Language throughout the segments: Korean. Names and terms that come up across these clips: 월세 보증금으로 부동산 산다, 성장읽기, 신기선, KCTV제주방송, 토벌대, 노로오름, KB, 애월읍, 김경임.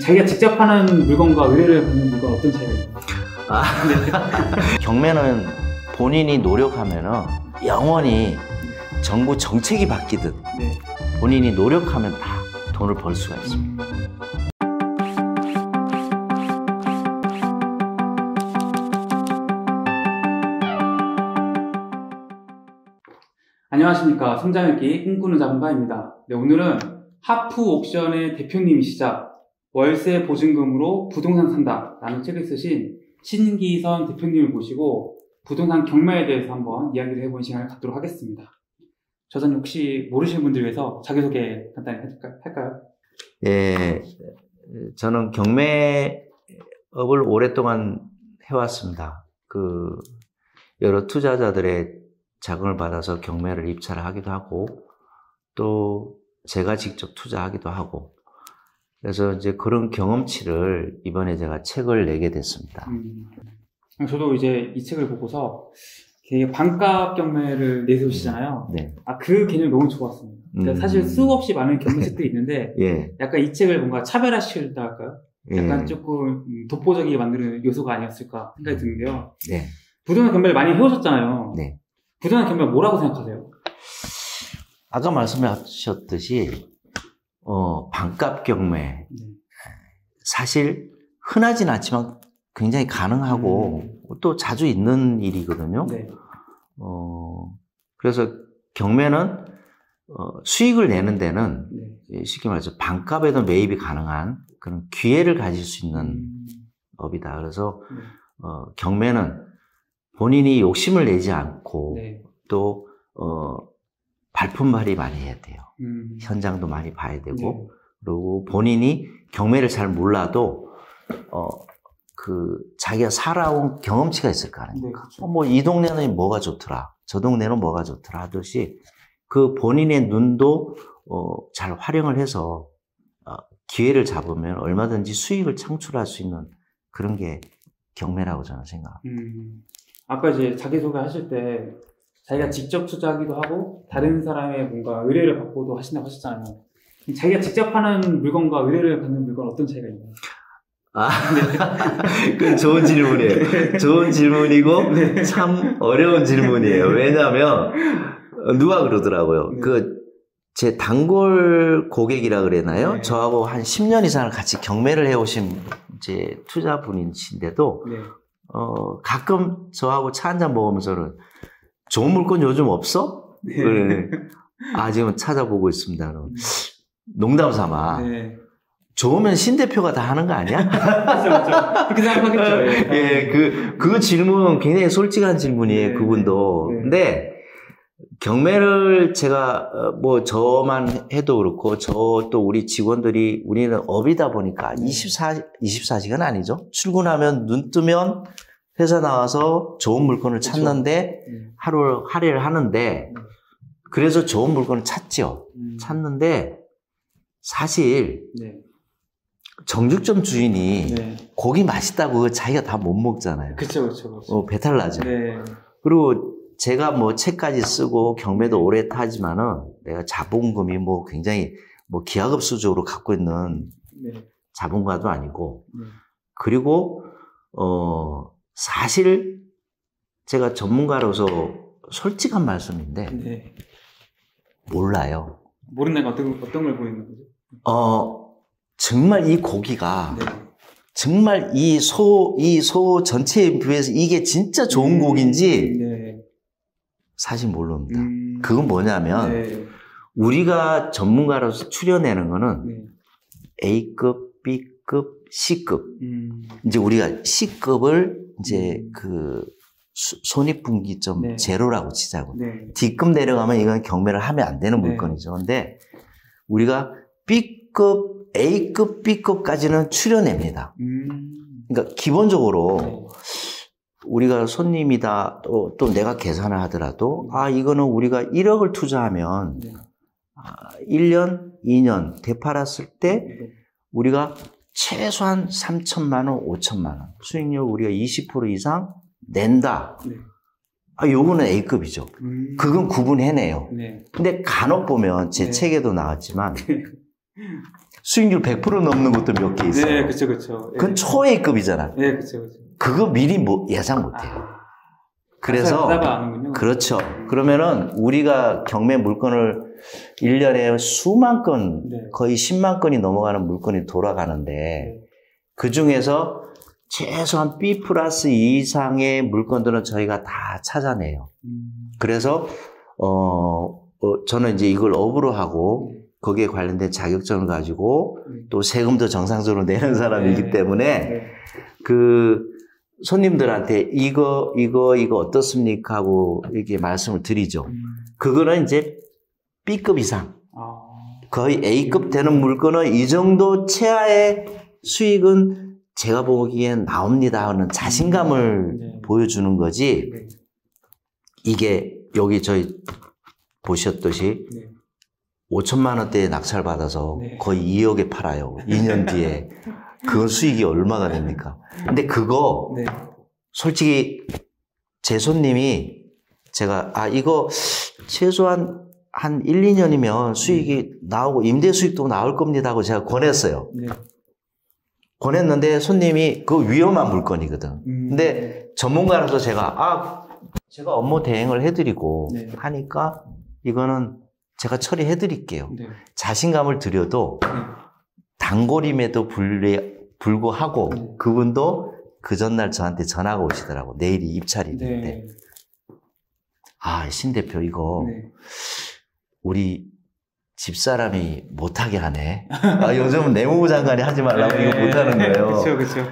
자기가 직접 하는 물건과 의뢰를 받는 물건 어떤 차이가 있나요? 아, 네. 경매는 본인이 노력하면 영원히 정부 정책이 바뀌듯 네. 본인이 노력하면 다 돈을 벌 수가 있습니다. 안녕하십니까. 성장읽기 꿈꾸는 자본가입니다. 네, 오늘은 하프 옥션의 대표님이시자 월세 보증금으로 부동산 산다 라는 책을 쓰신 신기선 대표님을 모시고 부동산 경매에 대해서 한번 이야기를 해보는 시간을 갖도록 하겠습니다. 저자님 혹시 모르시는 분들 위해서 자기소개 간단히 할까요? 예, 저는 경매업을 오랫동안 해왔습니다. 그 여러 투자자들의 자금을 받아서 경매를 입찰을 하기도 하고 또 제가 직접 투자하기도 하고 그래서 이제 그런 경험치를 이번에 제가 책을 내게 됐습니다. 저도 이제 이 책을 보고서 반값 경매를 내세우시잖아요. 네. 아, 그 개념이 너무 좋았습니다. 그러니까 사실 수없이 많은 경매책들이 있는데 예. 약간 이 책을 뭔가 차별화시키다 할까요? 약간 예. 조금 독보적이게 만드는 요소가 아니었을까 생각이 드는데요. 네. 부동산 경매를 많이 해오셨잖아요. 네. 부동산 경매 뭐라고 생각하세요? 아까 말씀하셨듯이 반값 경매 사실 흔하진 않지만 굉장히 가능하고 또 자주 있는 일이거든요. 네. 그래서 경매는 수익을 내는 데는 네. 쉽게 말해서 반값에도 매입이 가능한 그런 기회를 가질 수 있는 업이다. 그래서 네. 경매는 본인이 욕심을 내지 않고 네. 또 발품발이 많이 해야 돼요. 현장도 많이 봐야 되고 네. 그리고 본인이 경매를 잘 몰라도 그 자기가 살아온 경험치가 있을 거 아닙니까? 네, 그렇죠. 뭐 이 동네는 뭐가 좋더라, 저 동네는 뭐가 좋더라 하듯이 그 본인의 눈도 잘 활용을 해서 기회를 잡으면 얼마든지 수익을 창출할 수 있는 그런 게 경매라고 저는 생각합니다. 아까 이제 자기소개 하실 때 자기가 직접 투자하기도 하고 다른 사람의 뭔가 의뢰를 받고도 하신다고 하셨잖아요. 자기가 직접 하는 물건과 의뢰를 받는 물건 어떤 차이가 있나요? 아, 네. 그 좋은 질문이에요. 좋은 질문이고 네. 참 어려운 질문이에요. 왜냐하면 누가 그러더라고요. 네. 그 제 단골 고객이라 그랬나요? 네. 저하고 한 10년 이상을 같이 경매를 해오신 이제 투자분이신데도 네. 가끔 저하고 차 한잔 먹으면서는 좋은 물건 요즘 없어? 네. 네. 아, 지금 찾아보고 있습니다. 농담 삼아. 네. 좋으면 신 대표가 다 하는 거 아니야? 맞죠. 그렇게 생각하겠죠. 예, 그 질문 굉장히 솔직한 질문이에요, 네. 그분도. 네. 근데 경매를 제가 뭐 저만 해도 그렇고 저 또 우리 직원들이 우리는 업이다 보니까 24시간 아니죠. 출근하면 눈 뜨면 회사 나와서 좋은 물건을 그렇죠. 찾는데 하루 할애를 하는데 그래서 좋은 물건을 찾죠. 찾는데 사실 네. 정육점 주인이 네. 고기 맛있다고 자기가 다 못 먹잖아요. 그렇죠, 그렇죠. 배탈 나죠. 네. 그리고 제가 뭐 책까지 쓰고 경매도 오래 타지만은 내가 자본금이 뭐 굉장히 뭐 기하급수적으로 갖고 있는 네. 자본가도 아니고 네. 그리고 사실 제가 전문가로서 솔직한 말씀인데 네. 몰라요. 모르는 건 어떤 걸 보이는 거죠? 정말 이 고기가 네. 정말 이 소 전체에 비해서 이게 진짜 좋은 고기인지 네. 사실 모릅니다. 그건 뭐냐면 네. 우리가 전문가로서 추려내는 거는 네. A급, B급, C급 이제 우리가 C급을 이제 그 손익분기점 네. 제로라고 치자고 네. D급 내려가면 이건 경매를 하면 안 되는 물건이죠. 근데 우리가 B급 A급, B급까지는 추려냅니다. 그러니까 기본적으로 네. 우리가 손님이다 또 내가 계산을 하더라도 아 이거는 우리가 1억을 투자하면 네. 1년, 2년 되팔았을 때 네. 우리가 최소한 3천만 원, 5천만 원 수익률 우리가 20% 이상 낸다. 네. 아, 요거는 A급이죠. 그건 구분해내요. 네. 근데 간혹 보면 제 네. 책에도 나왔지만 네. 수익률 100% 넘는 것도 몇 개 있어요. 네, 그렇죠, 그렇죠. 예. 그건 초회급이잖아. 네, 그렇죠, 그렇죠. 그거 미리 뭐 예상 못해요. 그래서 그렇죠. 그러면은 우리가 경매 물건을 1년에 수만 건, 네. 거의 10만 건이 넘어가는 물건이 돌아가는데 네. 그 중에서 최소한 B+2 이상의 물건들은 저희가 다 찾아내요. 그래서 저는 이제 이걸 업으로 하고 거기에 관련된 자격증을 가지고 또 세금도 정상적으로 내는 사람이기 때문에 그 손님들한테 이거 어떻습니까 하고 이렇게 말씀을 드리죠. 그거는 이제 B급 이상 거의 A급 되는 물건은 이 정도 최하의 수익은 제가 보기엔 나옵니다 하는 자신감을 보여주는 거지. 이게 여기 저희 보셨듯이 5천만 원대에 낙찰 받아서 거의 2억에 팔아요. 2년 뒤에. 그건 수익이 얼마가 됩니까? 근데 그거 솔직히 제 손님이 제가 이거 최소한 한 1, 2년이면 수익이 나오고 임대 수익도 나올 겁니다 하고 제가 권했어요. 권했는데 손님이 그거 위험한 물건이거든. 근데 전문가라서 제가 업무 대행을 해드리고 하니까 이거는 제가 처리해 드릴게요. 자신감을 드려도 단골임에도 불구하고 그분도 그 전날 저한테 전화가 오시더라고. 내일이 입찰이 있는데. 신 대표 이거 우리 집사람이 못하게 하네. 요즘은 내무부 장관이 하지 말라고 이거 못하는 거예요. 그렇죠, 그렇죠.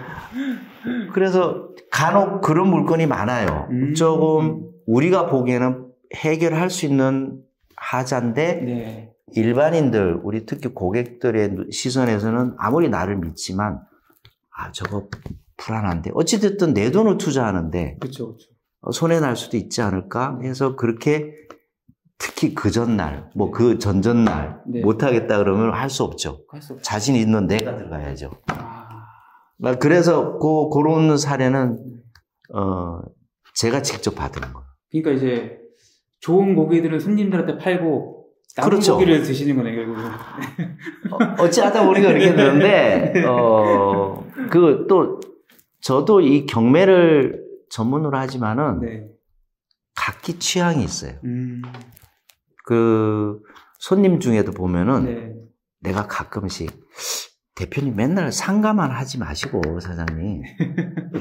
그래서 간혹 그런 물건이 많아요. 조금 우리가 보기에는 해결할 수 있는 하자인데 일반인들, 우리 특히 고객들의 시선에서는 아무리 나를 믿지만 저거 불안한데 어찌됐든 내 돈을 투자하는데 그쵸, 그쵸. 손해 날 수도 있지 않을까 해서 그렇게 특히 그 전날, 뭐 그 전전날 못하겠다 그러면 할 수 없죠. 자신 있는 내가 들어가야죠. 그래서 그런 사례는 제가 직접 받은 거예요. 그러니까 이제 좋은 고기들은 손님들한테 팔고 남은 그렇죠. 고기를 드시는 거네요, 결국은. 어찌하다 우리가 이렇게 됐는데 또 저도 이 경매를 전문으로 하지만은 각기 취향이 있어요. 그 손님 중에도 보면은 내가 가끔씩 대표님 맨날 상가만 하지 마시고 사장님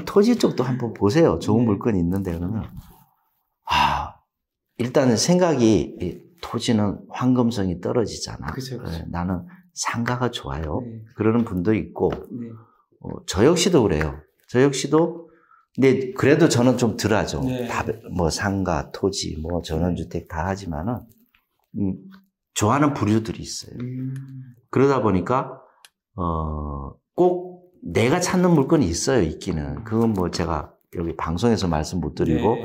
토지 쪽도 한번 보세요. 좋은 물건이 있는데 그러면 일단은 생각이 토지는 황금성이 떨어지잖아. 그쵸, 그쵸. 나는 상가가 좋아요. 그러는 분도 있고 저 역시도 그래요. 저 역시도 근데 그래도 저는 좀 덜하죠. 다 뭐 상가, 토지, 뭐 전원주택 다 하지만은 좋아하는 부류들이 있어요. 그러다 보니까 꼭 내가 찾는 물건이 있어요. 있기는 그건 뭐 제가 여기 방송에서 말씀 못 드리고.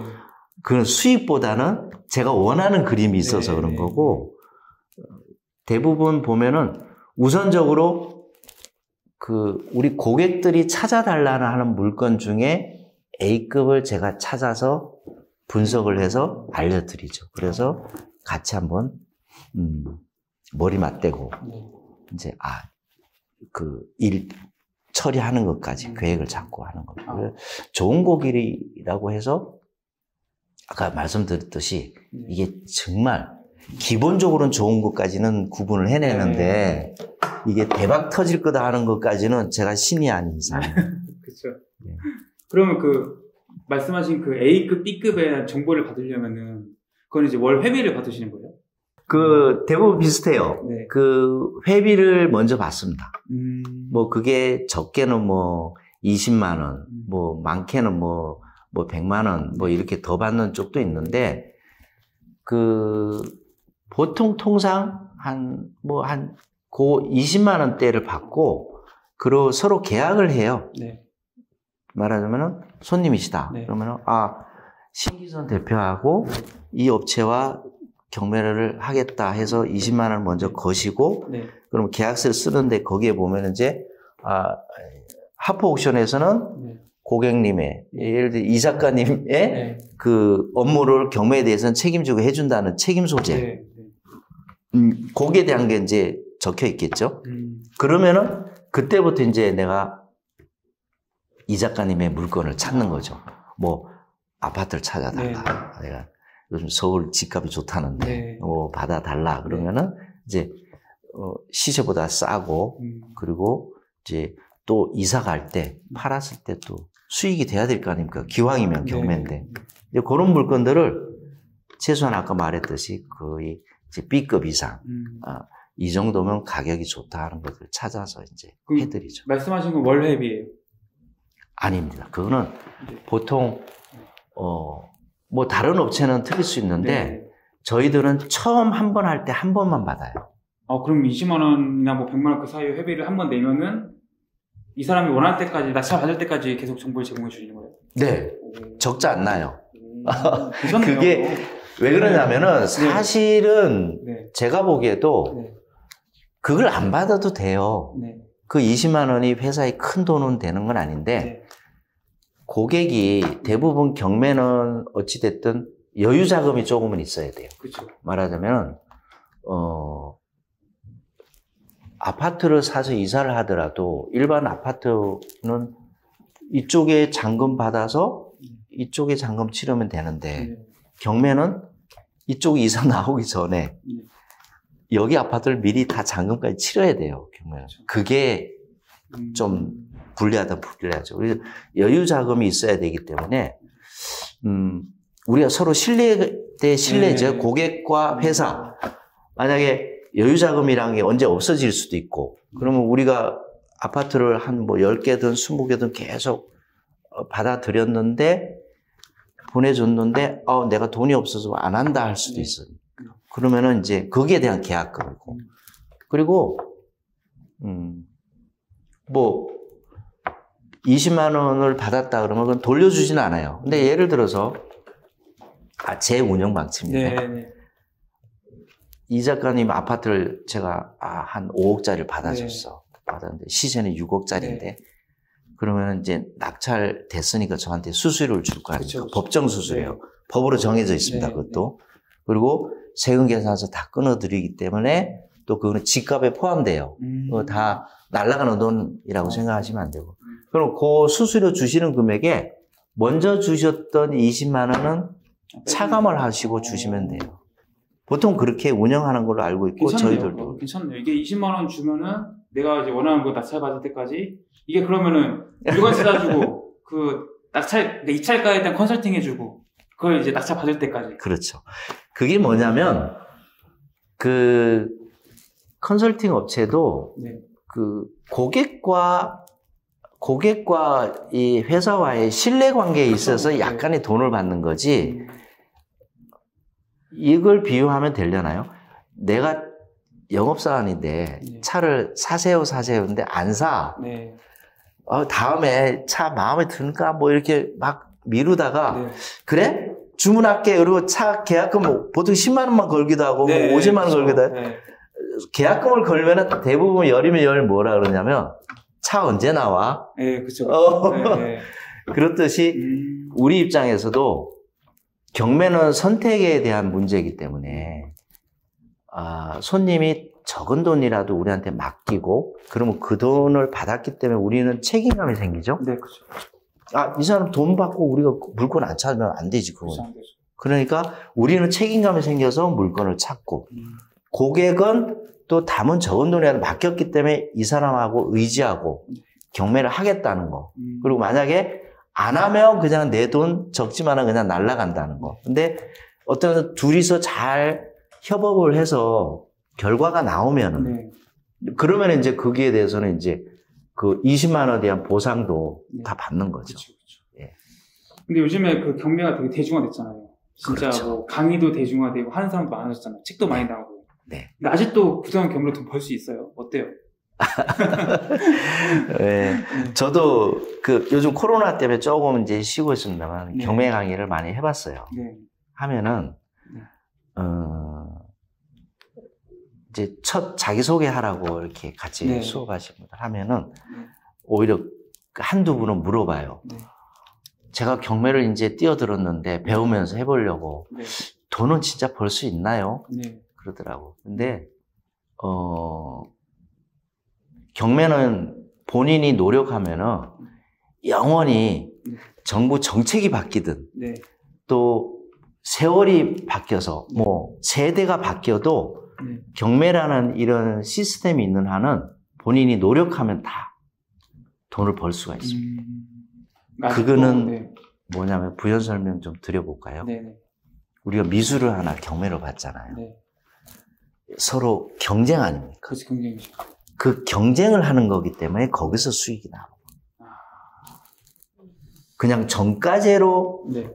그런 수익보다는 제가 원하는 그림이 있어서 그런 거고 대부분 보면은 우선적으로 그 우리 고객들이 찾아달라는 하는 물건 중에 A급을 제가 찾아서 분석을 해서 알려드리죠. 그래서 같이 한번 머리 맞대고 이제 그 일 처리하는 것까지 계획을 잡고 하는 겁니다. 좋은 고기라고 해서. 아까 말씀드렸듯이 이게 정말 기본적으로는 좋은 것까지는 구분을 해내는데 이게 대박 터질 거다 하는 것까지는 제가 신이 아닌 이상. 그렇죠. 그러면 말씀하신 A급, B급에 대한 정보를 받으려면은 그건 이제 월 회비를 받으시는 거예요? 대부분 비슷해요. 회비를 먼저 받습니다. 뭐 그게 적게는 뭐 20만 원, 뭐 많게는 뭐 100만 원 뭐 이렇게 더 받는 쪽도 있는데 보통 통상 한 고 20만 원대를 받고 그리고 서로 계약을 해요. 말하자면은 손님이시다. 그러면은 신기선 대표하고 이 업체와 경매를 하겠다 해서 20만 원을 먼저 거시고 그럼 계약서를 쓰는데 거기에 보면 이제 하프 옥션에서는 고객님의 예를 들어 이 작가님의 그 업무를 경매에 대해서는 책임지고 해준다는 책임 소재 거기에 대한 게 이제 적혀 있겠죠. 그러면은 그때부터 이제 내가 이 작가님의 물건을 찾는 거죠. 뭐 아파트를 찾아달라. 네. 내가 요즘 서울 집값이 좋다는데 네. 뭐 받아달라. 그러면은 이제 시세보다 싸고 그리고 이제 또 이사 갈 때 팔았을 때 또 수익이 돼야 될 거 아닙니까? 기왕이면 경매인데 네. 그런 물건들을 최소한 아까 말했듯이 거의 이제 B급 이상 이 정도면 가격이 좋다 하는 것을 찾아서 이제 해드리죠. 말씀하신 건 월회비예요? 아닙니다. 그거는 네. 보통 뭐 다른 업체는 틀릴 수 있는데 네. 저희들은 처음 한 번 할 때 한 번만 받아요. 아 그럼 20만 원이나 뭐 100만 원 그 사이 회비를 한 번 내면은 이 사람이 원할 때까지 낙찰 받을 때까지 계속 정보를 제공해 주시는 거예요? 네, 오. 적지 않나요? 그게 왜 그러냐면은 네. 사실은 네. 제가 보기에도 네. 그걸 안 받아도 돼요. 네. 그 20만 원이 회사에 큰 돈은 되는 건 아닌데 네. 고객이 대부분 경매는 어찌 됐든 여유 자금이 조금은 있어야 돼요. 그쵸. 말하자면 아파트를 사서 이사를 하더라도 일반 아파트는 이쪽에 잔금 받아서 이쪽에 잔금 치르면 되는데 네. 경매는 이쪽 이사 나오기 전에 네. 여기 아파트를 미리 다 잔금까지 치러야 돼요. 경매는. 그게 좀 불리하다 불리하죠. 여유 자금이 있어야 되기 때문에 우리가 서로 신뢰 대 신뢰죠. 네. 고객과 회사. 만약에 여유 자금이란 게 언제 없어질 수도 있고 그러면 우리가 아파트를 한 뭐 10개든 20개든 계속 받아들였는데 보내줬는데 내가 돈이 없어서 안 한다 할 수도 있어요. 그러면은 이제 거기에 대한 계약금이고 그리고 뭐 20만 원을 받았다 그러면 그건 돌려주지는 않아요. 근데 예를 들어서 제 운영 방침인데 네네. 이 작가님 아파트를 제가 한 5억짜리를 받아줬어. 네. 받았는데 시세는 6억짜리인데 네. 그러면 이제 낙찰 됐으니까 저한테 수수료를 줄 거 아닙니까? 그렇죠. 법정 수수료요. 네. 법으로 정해져 있습니다. 네. 그것도 그리고 세금 계산해서 다 끊어드리기 때문에 또 그거는 집값에 포함돼요. 그거 다 날아가는 돈이라고 생각하시면 안 되고 그럼 그 수수료 주시는 금액에 먼저 주셨던 20만 원은 차감을 하시고 주시면 돼요. 보통 그렇게 운영하는 걸로 알고 있고 괜찮네요. 저희들도 괜찮네요. 이게 20만 원 주면은 내가 이제 원하는 거 낙찰 받을 때까지 이게 그러면은 물건 찾아주고 그 낙찰 입찰가에 대한 컨설팅 해주고 그걸 이제 낙찰 받을 때까지 그렇죠. 그게 뭐냐면 그 컨설팅 업체도 네. 그 고객과 이 회사와의 신뢰 관계에 있어서 네. 약간의 돈을 받는 거지. 이걸 비유하면 되려나요? 내가 영업사원인데 네. 차를 사세요 근데 안 사. 네. 다음에 차 마음에 드니까 뭐 이렇게 막 미루다가 네. 그래? 주문할게. 그리고 차 계약금 뭐 보통 10만 원만 걸기도 하고 네. 뭐 50만 원 걸기도 하고 네. 계약금을 걸면 대부분 열이면 열 뭐라 그러냐면 차 언제 나와? 네, 그렇죠. 네. 그렇듯이 우리 입장에서도 경매는 선택에 대한 문제이기 때문에 손님이 적은 돈이라도 우리한테 맡기고 그러면 그 돈을 받았기 때문에 우리는 책임감이 생기죠. 네, 그렇죠. 이 사람 돈 받고 우리가 물건 안 찾으면 안 되지 그건. 그러니까 우리는 책임감이 생겨서 물건을 찾고 고객은 또 담은 적은 돈이라도 맡겼기 때문에 이 사람하고 의지하고 경매를 하겠다는 거. 그리고 만약에 안 하면 그냥 내 돈 적지만은 그냥 날아간다는 거. 근데 어떤 둘이서 잘 협업을 해서 결과가 나오면은 네. 그러면 이제 거기에 대해서는 이제 그 20만 원에 대한 보상도 네. 다 받는 거죠. 그쵸, 그쵸. 예. 근데 요즘에 그 경매가 되게 대중화됐잖아요. 진짜 그렇죠. 뭐 강의도 대중화되고 하는 사람도 많아졌잖아요. 책도 많이 나오고. 네. 근데 아직도 부정한 경매로 돈 벌 수 있어요? 어때요? 네, 저도 그 요즘 코로나 때문에 조금 이제 쉬고 있습니다만 네. 경매 강의를 많이 해봤어요. 네. 하면은 이제 첫 자기소개하라고 이렇게 같이 네. 수업하신 분들 하면은 오히려 한두 분은 물어봐요. 네. 제가 경매를 이제 뛰어들었는데 배우면서 해보려고 네. 돈은 진짜 벌 수 있나요? 네. 그러더라고. 근데 경매는 본인이 노력하면은 영원히 정부 정책이 바뀌든 네. 또 세월이 바뀌어서 뭐 세대가 바뀌어도 네. 경매라는 이런 시스템이 있는 한은 본인이 노력하면 다 돈을 벌 수가 있습니다. 그거는 네. 뭐냐면 부연 설명 좀 드려볼까요? 네네. 우리가 미술을 하나 경매로 봤잖아요. 네. 서로 경쟁 아닙니까? 그렇지, 경쟁이죠. 그 경쟁을 하는 거기 때문에 거기서 수익이 나와요. 그냥 정가제로 네.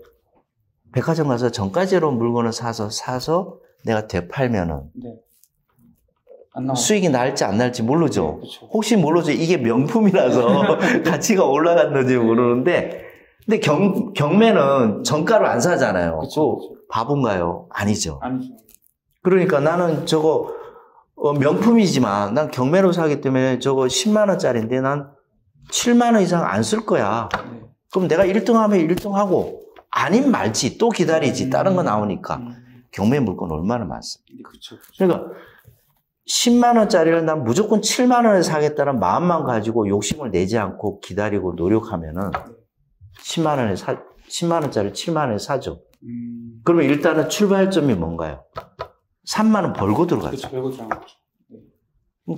백화점 가서 정가제로 물건을 사서 내가 되팔면은 네. 수익이 날지 안 날지 모르죠. 네, 그렇죠. 혹시 모르죠. 이게 명품이라서 가치가 올라갔는지 모르는데 근데 경매는 정가로 안 사잖아요. 그렇죠, 그렇죠. 바본가요? 아니죠. 아니죠. 그러니까 나는 저거 명품이지만 난 경매로 사기 때문에 저거 10만 원짜리인데 난 7만 원 이상 안 쓸 거야. 네. 그럼 내가 1등 하면 1등 하고 아님 말지 또 기다리지 다른 거 나오니까 경매 물건 얼마나 많습니까? 그렇죠, 그렇죠. 그러니까 10만 원짜리를 난 무조건 7만 원에 사겠다는 마음만 가지고 욕심을 내지 않고 기다리고 노력하면은 10만 원짜리 7만 원에 사죠. 그러면 일단은 출발점이 뭔가요? 3만 원 벌고 들어가죠. 그렇죠.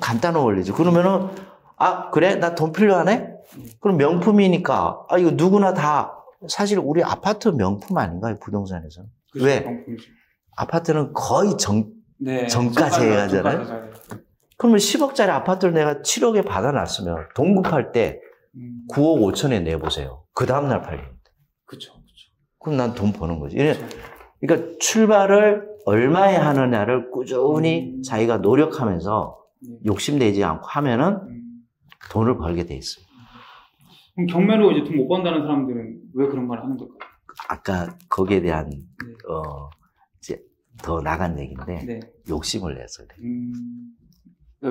간단한 원리죠. 그러면은 아 그래 나 돈 필요하네? 그럼 명품이니까 아 이거 누구나 다 사실 우리 아파트 명품 아닌가요? 부동산에서는. 그렇죠, 왜? 명품이죠. 아파트는 거의 정가제잖아요. 그러면 10억짜리 아파트를 내가 7억에 받아놨으면 동급할 때 9억 5천에 내보세요. 그 다음날 팔립니다. 그렇죠. 그럼 난 돈 버는 거지. 그러니까 출발을 얼마에 하느냐를 꾸준히 자기가 노력하면서 욕심내지 않고 하면은 돈을 벌게 돼 있습니다. 그럼 경매로 이제 돈 못 번다는 사람들은 왜 그런 말을 하는 걸까요? 아까 거기에 대한 네. 이제 더 나간 얘기인데 네. 욕심을 내서 그래.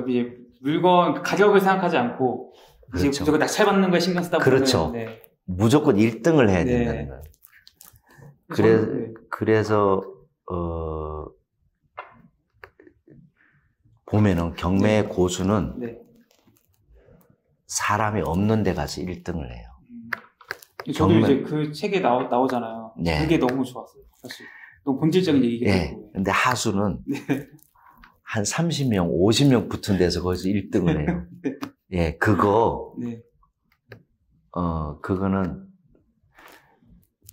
이제 물건 가격을 생각하지 않고 그렇죠. 이제 무조건 낙찰받는 거에 신경 쓰다 보면 그렇죠. 네. 무조건 1등을 해야 네. 된다는 거예요. 그래서 보면은 경매의 네. 고수는 네. 사람이 없는 데 가서 1등을 해요. 저도 이제 그 책에 나오잖아요. 네. 그게 너무 좋았어요. 사실 너무 본질적인 얘기긴 네. 근데 하수는 네. 한 30명, 50명 붙은 데서 거기서 1등을 해요. 네. 예, 그거 네. 그거는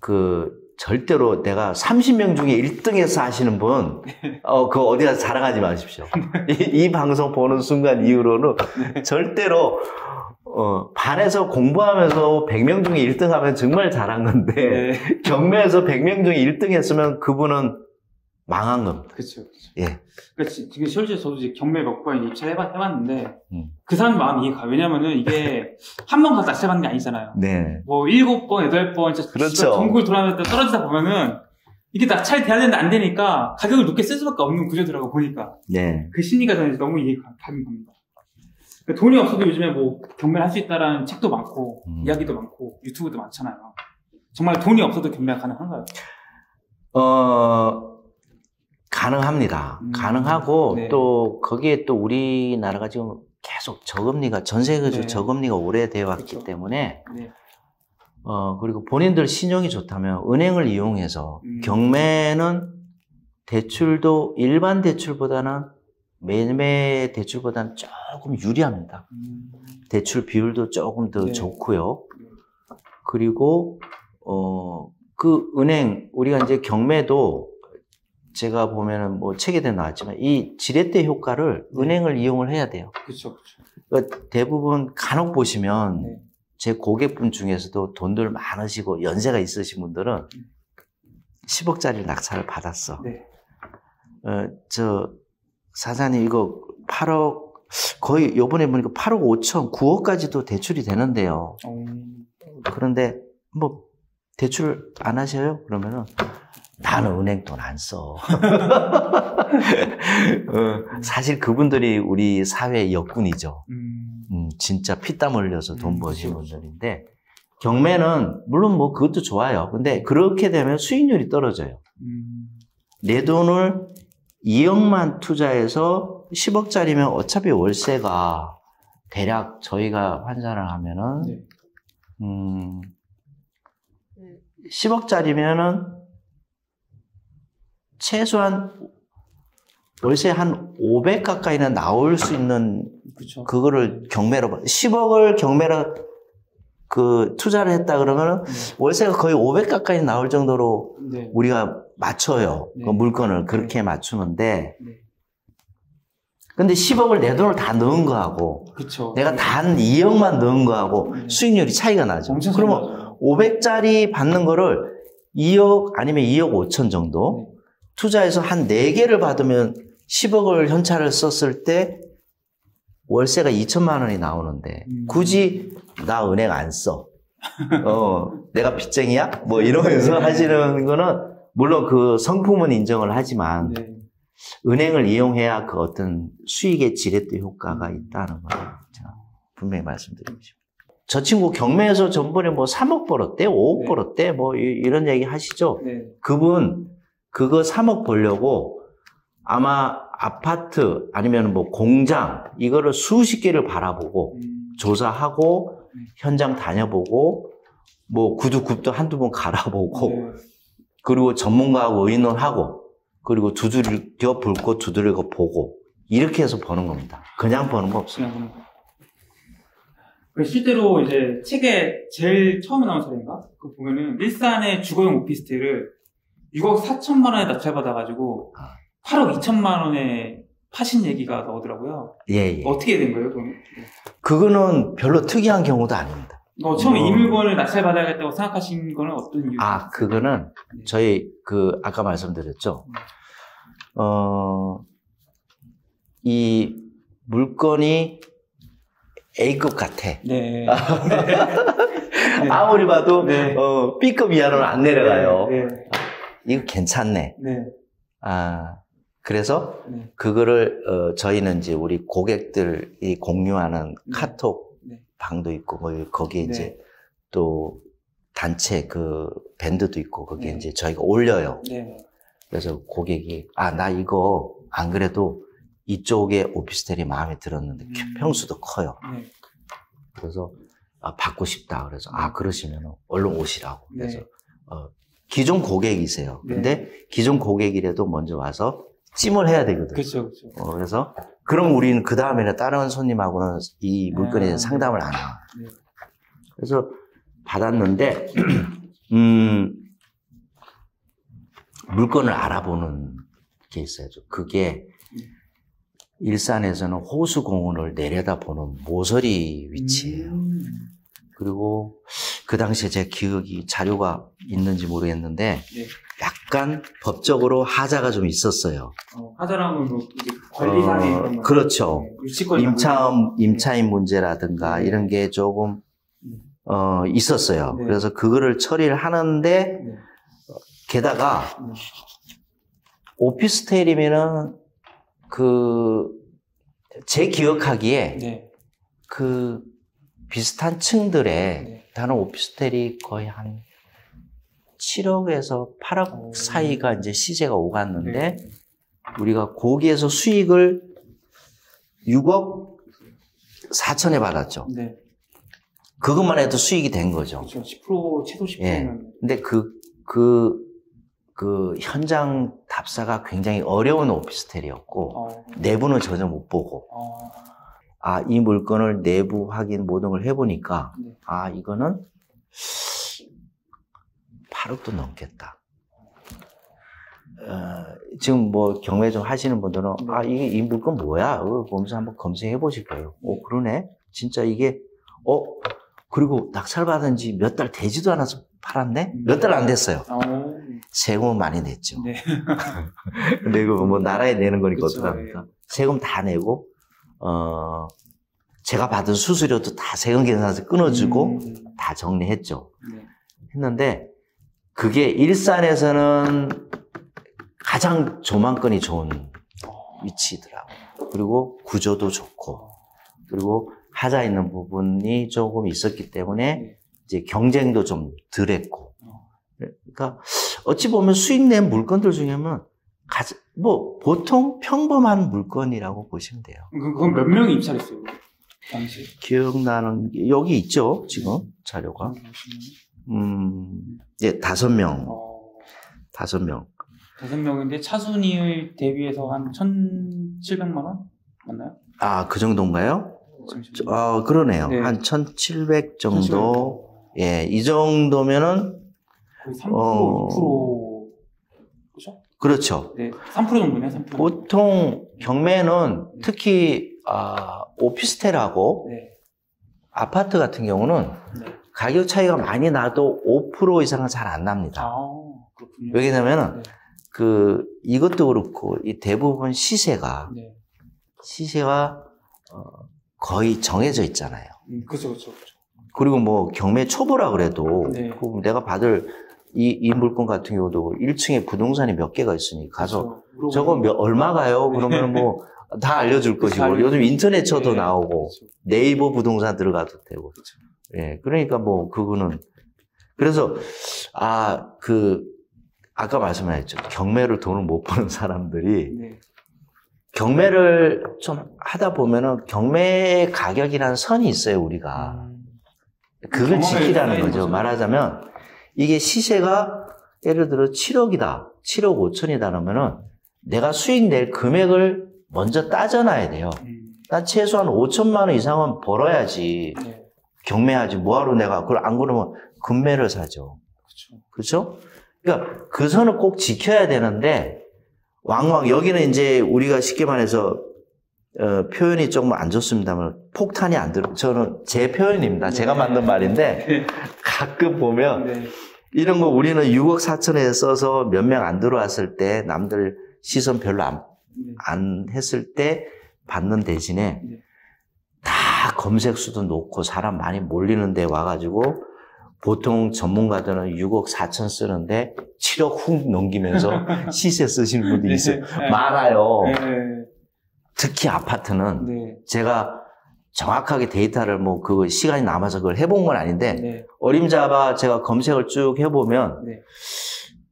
그 절대로 내가 30명 중에 1등에서 하시는 분, 그거 어디 가서 자랑하지 마십시오. 이 방송 보는 순간 이후로는 절대로, 반에서 공부하면서 100명 중에 1등 하면 정말 잘한 건데, 네. 경매에서 100명 중에 1등 했으면 그분은 망한 겁니다. 그쵸, 그쵸. 예. 그니까 지금 실제 저도 이제 경매 몇 번 입찰해봤는데, 그 사람 마음이 이해가. 왜냐면은 이게 한 번 가서 낙찰받는 게 아니잖아요. 네. 뭐 7번, 8번, 진짜. 그렇죠. 동굴 돌아다니다 떨어지다 보면은, 이게 낙찰이 돼야 되는데 안 되니까 가격을 높게 쓸 수밖에 없는 구조더라고, 보니까. 네. 그 심리가 저는 너무 이해가 가는 겁니다. 그러니까 돈이 없어도 요즘에 뭐 경매를 할 수 있다라는 책도 많고, 이야기도 많고, 유튜브도 많잖아요. 정말 돈이 없어도 경매가 가능한가요? 가능합니다. 가능하고 네. 또 거기에 또 우리나라가 지금 계속 저금리가 전 세계적으로 네. 저금리가 오래되어 왔기 그렇죠. 때문에 네. 그리고 본인들 신용이 좋다면 은행을 이용해서 경매는 대출도 일반 대출보다는 매매 대출보다는 조금 유리합니다. 대출 비율도 조금 더 네. 좋고요. 그리고 그 은행 우리가 이제 경매도 제가 보면은 뭐 책에도 나왔지만 이 지렛대 효과를 은행을 이용을 해야 돼요. 그렇죠. 그러니까 대부분 간혹 보시면 네. 제 고객분 중에서도 돈들 많으시고 연세가 있으신 분들은 10억짜리 낙찰을 받았어. 네. 저 사장님 이거 8억 거의 요번에 보니까 8억 5천 9억까지도 대출이 되는데요. 그런데 뭐 대출 안 하셔요? 그러면은 나는 은행 돈 안 써. 사실 그분들이 우리 사회의 역군이죠. 진짜 피땀 흘려서 돈 버신 분들인데 경매는 물론 뭐 그것도 좋아요. 근데 그렇게 되면 수익률이 떨어져요. 내 돈을 2억만 투자해서 10억짜리면 어차피 월세가 대략 저희가 환산을 하면은, 네. 10억짜리면은, 최소한 월세 한 500 가까이는 나올 수 있는, 그쵸. 그거를 경매로, 10억을 경매로 투자를 했다 그러면은, 네. 월세가 거의 500 가까이 나올 정도로, 네. 우리가 맞춰요. 네. 그 물건을 그렇게 맞추는데, 네. 근데 10억을 내 돈을 다 넣은 거하고, 그쵸. 내가 단 2억만 넣은 거하고, 네. 수익률이 차이가 나죠. 그러면 맞아요. 500짜리 받는 거를 2억 아니면 2억 5천 정도, 네. 투자해서 한 4개를 받으면 10억을 현찰을 썼을 때 월세가 2천만 원이 나오는데, 굳이 나 은행 안 써. 내가 빚쟁이야? 뭐 이러면서 하시는 거는, 물론 그 성품은 인정을 하지만, 네. 은행을 이용해야 그 어떤 수익의 지렛대 효과가 있다는 걸 제가 분명히 말씀드리고 싶어요. 저 친구 경매에서 전번에 뭐 3억 벌었대, 5억, 네. 벌었대, 뭐 이런 얘기 하시죠? 네. 그분 그거 3억 벌려고 아마 아파트 아니면 뭐 공장 이거를 수십 개를 바라보고, 조사하고, 현장 다녀보고, 뭐 구두굽도 한두 번 갈아보고, 네. 그리고 전문가하고 의논하고, 그리고 두드려 볼 거 두드려 보고, 이렇게 해서 버는 겁니다. 그냥 버는 거 없어요. 실제로 이제 책에 제일 처음에 나온 사례인가? 그거 보면은 일산의 주거용 오피스텔을 6억 4천만 원에 납찰받아가지고 8억 2천만 원에 파신 얘기가 나오더라고요. 예, 예. 어떻게 된 거예요, 그러면? 그거는 별로 특이한 경우도 아닙니다. 처음에 이 물건을 납찰받아야겠다고 생각하신 거는 어떤 이유예요? 아, 그거는, 네. 저희 아까 말씀드렸죠. 이 물건이 A급 같아. 네. 네. 아무리 봐도, 네. B급 이하로는 안 내려가요. 네. 네. 이거 괜찮네. 네. 아, 그래서, 네. 그거를 저희는 이제 우리 고객들이 공유하는, 네. 카톡, 네. 방도 있고, 거기에, 네. 이제 또 단체 밴드도 있고, 거기에, 네. 이제 저희가 올려요. 네. 그래서 고객이, 아, 나 이거 안 그래도 이쪽에 오피스텔이 마음에 들었는데, 평수도 커요. 네. 그래서, 아, 받고 싶다. 그래서, 아, 그러시면 얼른 오시라고. 그래서, 네. 기존 고객이세요. 근데, 네. 기존 고객이라도 먼저 와서 찜을 해야 되거든요. 그렇죠, 그렇죠. 그래서 그럼 우리는 그 다음에는 다른 손님하고는 이 물건에 대해서 상담을 안 해요. 네. 그래서 받았는데, 물건을 알아보는 게 있어요. 그게 일산에서는 호수공원을 내려다보는 모서리 위치예요. 그리고 그 당시에 제 기억이 자료가 있는지 모르겠는데, 네. 약간 법적으로 하자가 좀 있었어요. 하자라면 뭐 관리상의 그렇죠. 임차인 문제라든가, 네. 이런 게 조금 있었어요. 네. 그래서 그거를 처리를 하는데, 네. 게다가, 네. 오피스텔이면은 제 기억하기에, 네. 비슷한 층들에, 네. 다른 오피스텔이 거의 한 7억에서 8억 사이가 이제 시세가 오갔는데, 네. 우리가 거기에서 수익을 6억 4천에 받았죠. 네. 그것만 해도 수익이 된 거죠. 그렇죠. 10%, 최소 10%. 예. 근데 그 현장 답사가 굉장히 어려운 오피스텔이었고, 내부는 전혀 못 보고, 아, 이 물건을 내부 확인 모든 걸 해보니까, 네. 아, 이거는 8억도 넘겠다. 지금 뭐 경매 좀 하시는 분들은, 네. 아, 이 물건 뭐야? 보면서 한번 검색해 보실 거예요. 오, 그러네. 진짜 이게, 그리고 낙찰받은 지 몇 달 되지도 않아서 팔았네? 몇 달 안 됐어요. 세금은 많이 냈죠. 네. 근데 이거 뭐 나라에 내는 거니까 어떡합니까? 예. 세금 다 내고, 제가 받은 수수료도 다 세금 계산해서 끊어주고, 다 정리했죠. 네. 했는데, 그게 일산에서는 가장 조망권이 좋은 위치더라고요. 그리고 구조도 좋고, 그리고 하자 있는 부분이 조금 있었기 때문에, 네. 이제 경쟁도 좀 덜 했고. 그러니까, 어찌 보면 수익 낸 물건들 중에는 보통 평범한 물건이라고 보시면 돼요. 그건 몇 명이 입찰했어요? 방식? 기억나는 게 여기 있죠, 지금 자료가. 예, 5명. 5명. 5명인데 차순일 대비해서 한 1,700만 원? 맞나요? 아, 그 정도인가요? 그러네요. 네. 한 1,700 정도. 1,700. 예, 이 정도면은 거의 3%, 2%. 그렇죠? 그렇죠. 네, 3% 정도네요, 3%. 보통 경매는 특히 오피스텔하고 네. 아파트 같은 경우는 네. 가격 차이가 많이 나도 5% 이상은 잘 안 납니다. 아, 그렇군요. 왜냐면은 네. 그 이것도 그렇고 이 대부분 시세가 네. 시세가 거의 정해져 있잖아요. 그렇죠, 그렇죠, 그렇죠. 그리고 뭐 경매 초보라 그래도 네. 내가 받을 이 물건 같은 경우도 1층에 부동산이 몇 개가 있으니 가서 그렇죠. 저거 얼마가요? 그러면 뭐 다 알려줄 것이고 알려줄 요즘 인터넷 쳐도 네. 나오고 그렇죠. 네이버 부동산 들어가도 되고. 그렇죠. 예, 그러니까 뭐 그거는 그래서 아까 말씀하셨죠. 경매를 돈을 못 버는 사람들이. 네. 경매를 좀 하다 보면은 경매 가격이라는 선이 있어요, 우리가. 그걸 지키라는 거죠. 말하자면, 이게 시세가 예를 들어 7억이다, 7억 5천이다 그러면은 내가 수익 낼 금액을 먼저 따져놔야 돼요. 난 최소한 5천만 원 이상은 벌어야지. 네. 경매하지. 뭐하러 내가. 그걸 안 그러면 금매를 사죠. 그렇죠? 그러니까 그 선을 꼭 지켜야 되는데, 왕왕 여기는 이제 우리가 쉽게 말해서 표현이 조금 안 좋습니다만 폭탄이 안 들어. 저는 제 표현입니다. 제가 만든 말인데 가끔 보면 네. 이런 거 우리는 6억 4천에 써서 몇 명 안 들어왔을 때 남들 시선 별로 안 했을 때 받는 대신에 다 검색수도 높고 사람 많이 몰리는 데 와가지고 보통 전문가들은 6억 4천 쓰는데 7억 훅 넘기면서 시세 쓰시는 분들이 있어요. 네. 많아요. 네. 특히 아파트는 네. 제가 정확하게 데이터를 뭐 그 시간이 남아서 그걸 해본 건 아닌데 네. 어림잡아 제가 검색을 쭉 해보면 네.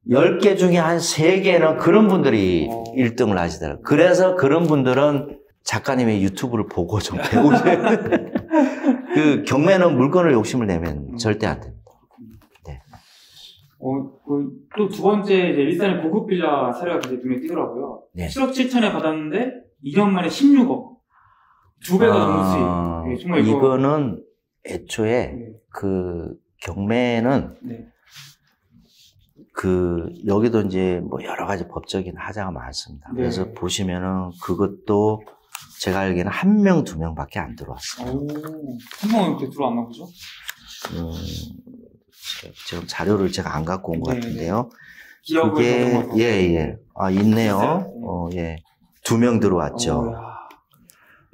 10개 중에 한 3개는 그런 분들이 1등을 하시더라고요. 그래서 그런 분들은 작가님의 유튜브를 보고 좀 배우세요. 그 경매는 물건을 욕심을 내면 절대 안 됩니다. 네. 또 2번째 이제 일산의 고급 빌라 사례가 굉장히 눈에 띄더라고요. 네. 7억 7천에 받았는데 2년 만에 16억. 2배가 넘는 수익. 네, 정말 이거는 애초에 네. 그 경매는 네. 그 여기도 이제 뭐 여러 가지 법적인 하자가 많습니다. 네. 그래서 보시면은 그것도 제가 알기에는 1명, 2명 밖에 안 들어왔어요. 1명은 왜 들어왔나 보죠? 지금 자료를 제가 안 갖고 온 것 같은데요. 그게, 예. 아, 있네요. 예. 2명 들어왔죠.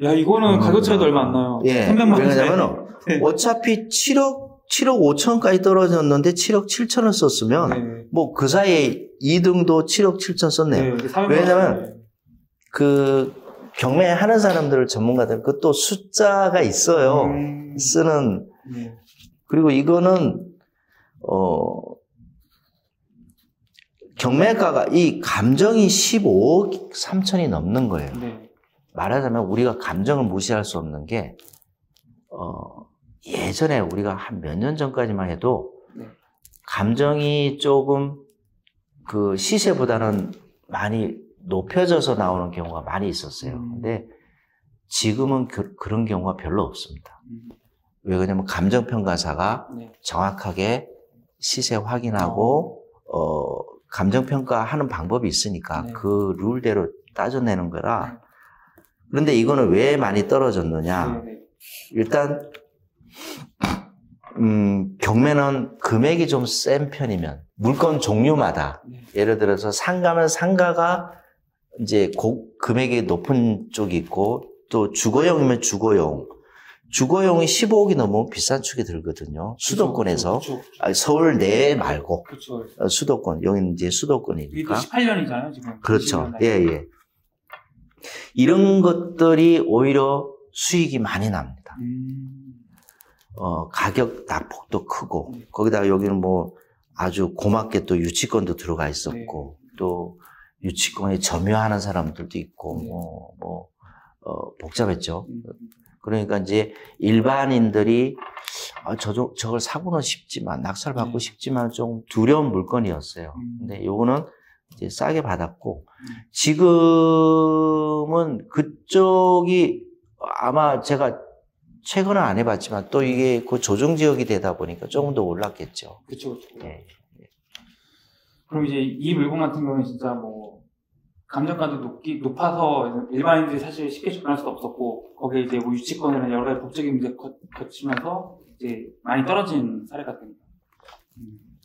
야, 이거는 가격 차이도 얼마 안 나요. 예. 300만 원. 왜냐면 어차피 7억 5천까지 떨어졌는데 7억 7천을 썼으면, 네. 뭐 그 사이에 2등도 7억 7천 썼네요. 네, 왜냐면, 경매하는 사람들을 전문가들 그 또 숫자가 있어요. 쓰는 네. 그리고 이거는 경매가가 이 감정이 15억 3천이 넘는 거예요. 네. 말하자면 우리가 감정을 무시할 수 없는 게 예전에 우리가 한 몇 년 전까지만 해도 네. 감정이 조금 그 시세보다는 많이 높여져서 나오는 경우가 많이 있었어요. 근데 지금은 그런 경우가 별로 없습니다. 왜 그러냐면 감정평가사가 네. 정확하게 시세 확인하고 감정평가하는 방법이 있으니까 네. 그 룰대로 따져내는 거라. 그런데 이거는 왜 많이 떨어졌느냐. 일단 경매는 금액이 좀 센 편이면 물건 종류마다 예를 들어서 상가면 상가가 이제 금액이 높은 쪽이 있고 또 주거용이면 주거용이 15억이 넘으면 비싼 축이 들거든요. 수도권에서 아니, 서울 내 말고 수도권 여기는 이제 수도권이니까 18년이잖아요 지금. 그렇죠. 예. 이런 것들이 오히려 수익이 많이 납니다. 가격 낙폭도 크고 거기다가 여기는 뭐 아주 고맙게 또 유치권도 들어가 있었고 네. 또 유치권에 점유하는 사람들도 있고 네. 복잡했죠. 그러니까 이제 일반인들이 저걸 사고는 싶지만, 낙찰받고 싶지만 조금 두려운 물건이었어요. 근데 요거는 이제 싸게 받았고, 지금은 그쪽이 아마 제가 최근은 안 해봤지만 또 이게 그 조정 지역이 되다 보니까 조금 더 올랐겠죠. 그쵸, 그쵸. 네. 그럼 이제 이 물건 같은 경우는 진짜 뭐, 감정가도 높아서 일반인들이 사실 쉽게 접근할 수도 없었고, 거기에 이제 뭐 유치권이나 여러 가지 법적인 문제 거치면서 이제 많이 떨어진 사례가 됩니다.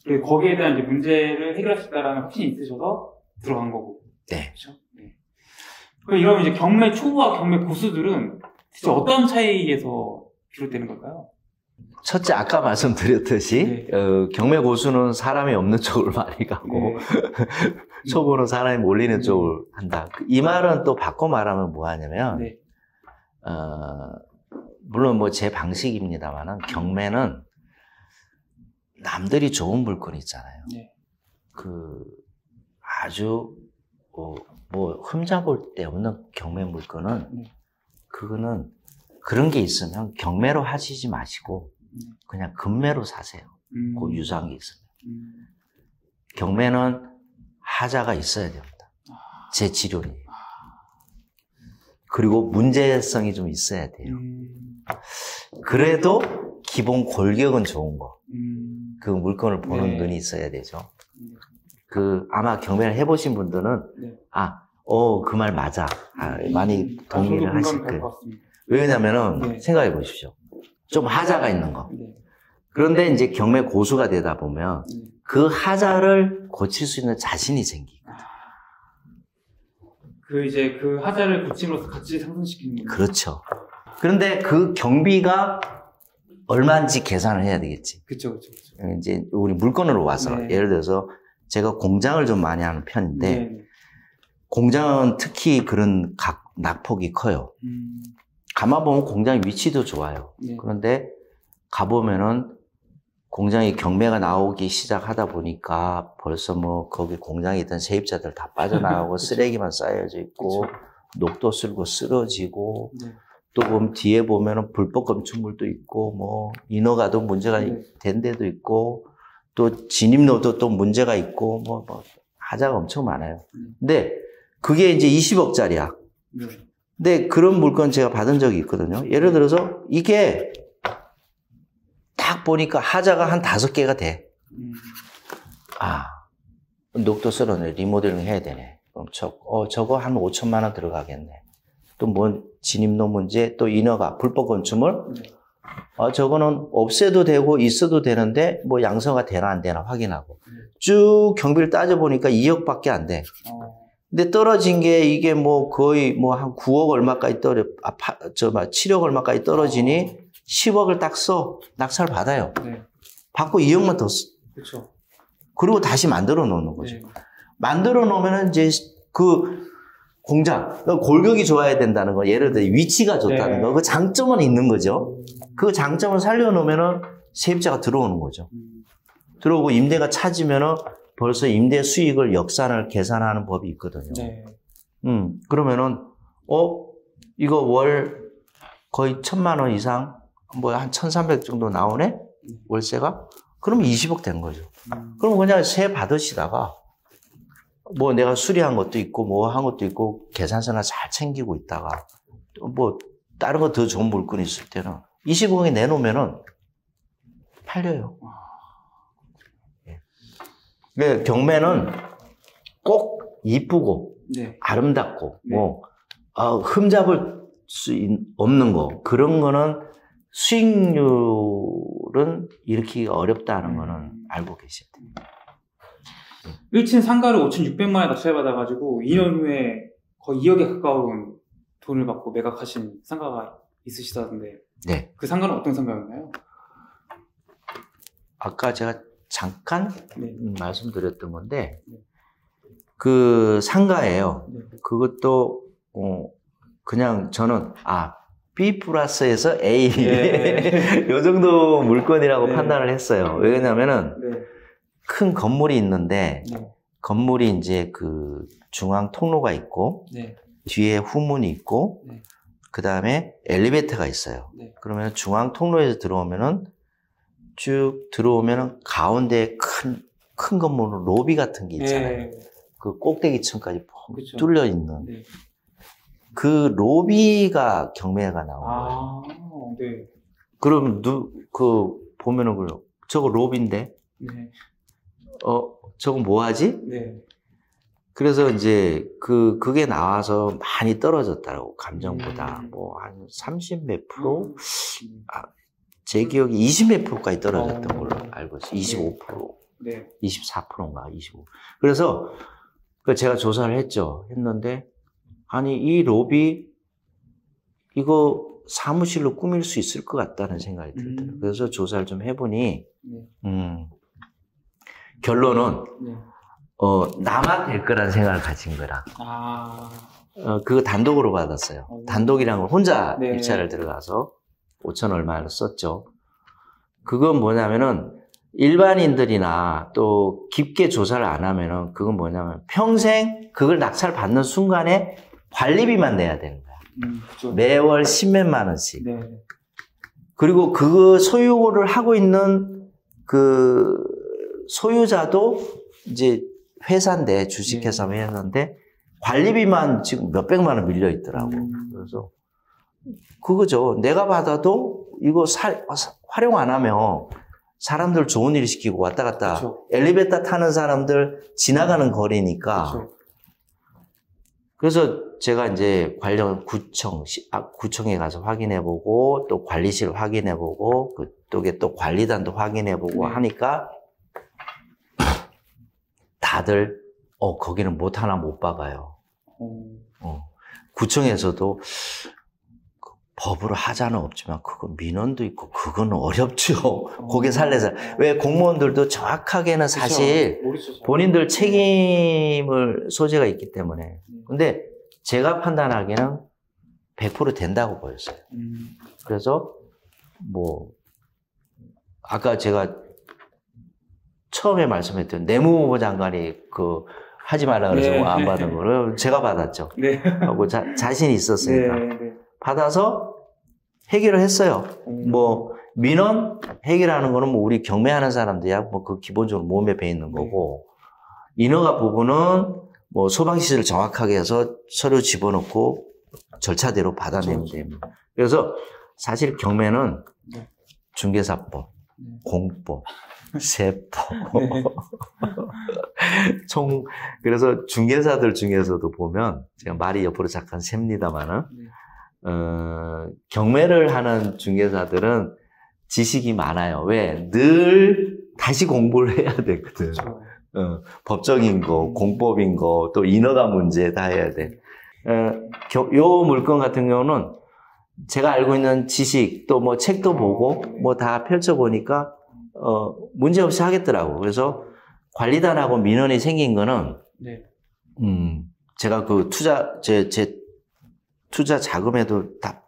그리고 거기에 대한 이제 문제를 해결할 수 있다라는 확신이 있으셔서 들어간 거고. 네. 그렇죠? 네. 이러면 이제 경매 초보와 경매 고수들은 진짜 어떤 차이에서 비롯되는 걸까요? 첫째, 아까 말씀드렸듯이, 네. 경매 고수는 사람이 없는 쪽을 많이 가고, 네. 초보는 사람이 몰리는 네. 쪽을 한다. 이 말은 또 바꿔 말하면 뭐 하냐면, 네. 물론 뭐 제 방식입니다만은, 경매는 남들이 좋은 물건 있잖아요. 네. 그, 아주, 흠잡을 데 없는 경매 물건은, 네. 그거는, 그런 게 있으면 경매로 하시지 마시고 그냥 금매로 사세요. 그 유사한 게 있으면. 경매는 하자가 있어야 됩니다. 제 지론이에요. 그리고 문제성이 좀 있어야 돼요. 그래도 기본 골격은 좋은 거. 그 물건을 보는 네. 눈이 있어야 되죠. 그 아마 경매를 해보신 분들은 네. 그 말 맞아. 많이 동의를 하실 거예요. 왜냐면은, 네. 생각해 보십시오. 좀 하자가 있는 거. 네. 그런데 이제 경매 고수가 되다 보면, 네. 그 하자를 고칠 수 있는 자신이 생기거든. 그 하자를 고침으로써 같이 상승시키는 거죠. 그렇죠. 그런데 그 경비가 얼마인지 계산을 해야 되겠지. 그쵸. 이제 우리 물건으로 와서, 네. 예를 들어서 제가 공장을 좀 많이 하는 편인데, 네. 공장은 특히 그런 낙폭이 커요. 가만보면 공장의 위치도 좋아요. 네. 그런데 가보면은 공장이 경매가 나오기 시작하다 보니까 벌써 뭐 거기 공장에 있던 세입자들 다 빠져나가고 쓰레기만 쌓여져 있고 그쵸. 녹도 쓸고 쓰러지고 네. 또 보면 뒤에 보면은 불법 건축물도 있고 뭐 인허가도 문제가 네. 된 데도 있고 또 진입로도 또 문제가 있고 뭐 하자가 엄청 많아요. 근데 그게 이제 20억짜리야. 네. 근데 그런 물건 제가 받은 적이 있거든요. 예를 들어서 이게 딱 보니까 하자가 한 5개가 돼. 녹도 썰어내. 리모델링 해야 되네. 그럼 저거 한 5천만 원 들어가겠네. 또 뭔 진입로 문제, 또 인허가, 불법 건축물. 저거는 없애도 되고 있어도 되는데 뭐 양서가 되나 안 되나 확인하고. 쭉 경비를 따져보니까 2억밖에 안 돼. 근데 떨어진 게 이게 뭐 거의 뭐 한 9억 얼마까지 7억 얼마까지 떨어지니 10억을 딱 써. 낙찰 받아요. 네. 받고 2억만 더 써. 그쵸. 그리고 다시 만들어 놓는 거죠. 네. 만들어 놓으면 이제 그 공장, 골격이 좋아야 된다는 거. 예를 들어 위치가 좋다는 네. 거. 그 장점은 있는 거죠. 그 장점을 살려놓으면 세입자가 들어오는 거죠. 들어오고 임대가 찾으면은 벌써 임대 수익을 역산을 계산하는 법이 있거든요. 네. 그러면은, 이거 월 거의 1,000만 원 이상, 뭐 한 1,300 정도 나오네? 월세가? 그럼 20억 된 거죠. 그럼 그냥 세 받으시다가, 뭐 내가 수리한 것도 있고, 뭐 한 것도 있고, 계산서나 잘 챙기고 있다가, 또 뭐 다른 거 더 좋은 물건이 있을 때는 20억에 내놓으면은 팔려요. 네, 경매는 꼭 이쁘고 네. 아름답고 네. 흠잡을 수 없는 거 그런 거는 수익률은 일으키기가 어렵다는 거는 알고 계셔야 됩니다. 1층 상가를 5,600만 원에 낙찰받아가지고 2년 후에 거의 2억에 가까운 돈을 받고 매각하신 상가가 있으시다던데 네. 그 상가는 어떤 상가였나요? 아까 제가 잠깐 네. 말씀드렸던 건데 네. 그 상가예요. 네. 그것도 그냥 저는 B+에서 A 네. 요 정도 물건이라고 네. 판단을 했어요. 왜냐면은 네. 큰 건물이 있는데 네. 건물이 이제 그 중앙 통로가 있고 네. 뒤에 후문이 있고 네. 그 다음에 엘리베이터가 있어요. 네. 그러면 중앙 통로에서 들어오면은 쭉 들어오면은 가운데 큰 건물로 로비 같은 게 있잖아요. 네. 그 꼭대기층까지 그렇죠. 뚫려 있는. 네. 그 로비가 경매가 나오는 거예요. 네. 그럼 보면은 그래요. 저거 로비인데. 네. 저거 뭐 하지? 네. 그래서 이제 그게 나와서 많이 떨어졌다라고 감정보다 뭐 한 30 몇 프로? 아, 제 기억에 20 몇 프로까지 떨어졌던 걸로 알고 있어요. 25%. 네. 24%인가 25%. 그래서 제가 조사를 했는데 아니 이 로비 이거 사무실로 꾸밀 수 있을 것 같다는 생각이 들더라고요. 그래서 조사를 좀 해보니 결론은 나만 될 거라는 생각을 가진 거라. 아. 그거 단독으로 받았어요. 단독이랑 혼자 네. 입찰을 들어가서 5천 얼마를 썼죠. 그건 뭐냐면은 일반인들이나 또 깊게 조사를 안 하면은 그건 뭐냐면 평생 그걸 낙찰 받는 순간에 관리비만 내야 되는 거야. 그렇죠. 매월 10몇만 원씩. 네. 그리고 그 소유를 하고 있는 그 소유자도 이제 회사인데, 주식회사 회사인데 관리비만 지금 몇백만 원 밀려 있더라고. 그래서 그거죠. 내가 받아도 이거 활용 안 하면 사람들 좋은 일 시키고 왔다 갔다 그렇죠. 엘리베이터 타는 사람들 지나가는 거리니까. 그렇죠. 그래서 제가 이제 관련 구청에 가서 확인해보고 또 관리실 확인해보고 그쪽에 또 관리단도 확인해보고 하니까 다들 거기는 못 하나 못 박아요. 구청에서도 법으로 하자는 없지만 그건 민원도 있고 그건 어렵죠. 고개 살려서. 왜 공무원들도 정확하게는 사실 그렇죠. 본인들 책임을 소재가 있기 때문에. 근데 제가 판단하기에는 100% 된다고 보였어요. 그래서 뭐 아까 제가 처음에 말씀했던 내무부 장관이 하지 말라 그래서 네. 안 받은 거를 제가 받았죠. 네. 하고 자신이 있었으니까. 네. 네. 받아서 해결을 했어요. 뭐 민원 해결하는 거는 뭐 우리 경매하는 사람들이야 뭐 그 기본적으로 몸에 배 있는 거고 인허가 부분은 뭐 소방시설 정확하게 해서 서류 집어넣고 절차대로 받아내면 됩니다. 그래서 사실 경매는 중개사법, 공법, 세법 그래서 중개사들 중에서도 보면 제가 말이 옆으로 잠깐 셉니다만은 경매를 하는 중개사들은 지식이 많아요. 왜? 늘 다시 공부를 해야 되거든. 그렇죠. 법적인 거, 공법인 거, 또 인허가 문제 다 해야 돼. 요 물건 같은 경우는 제가 알고 있는 지식, 또 뭐 책도 보고 뭐 다 펼쳐보니까 문제없이 하겠더라고. 그래서 관리단하고 민원이 생긴 거는 제가 제 투자 자금에도 다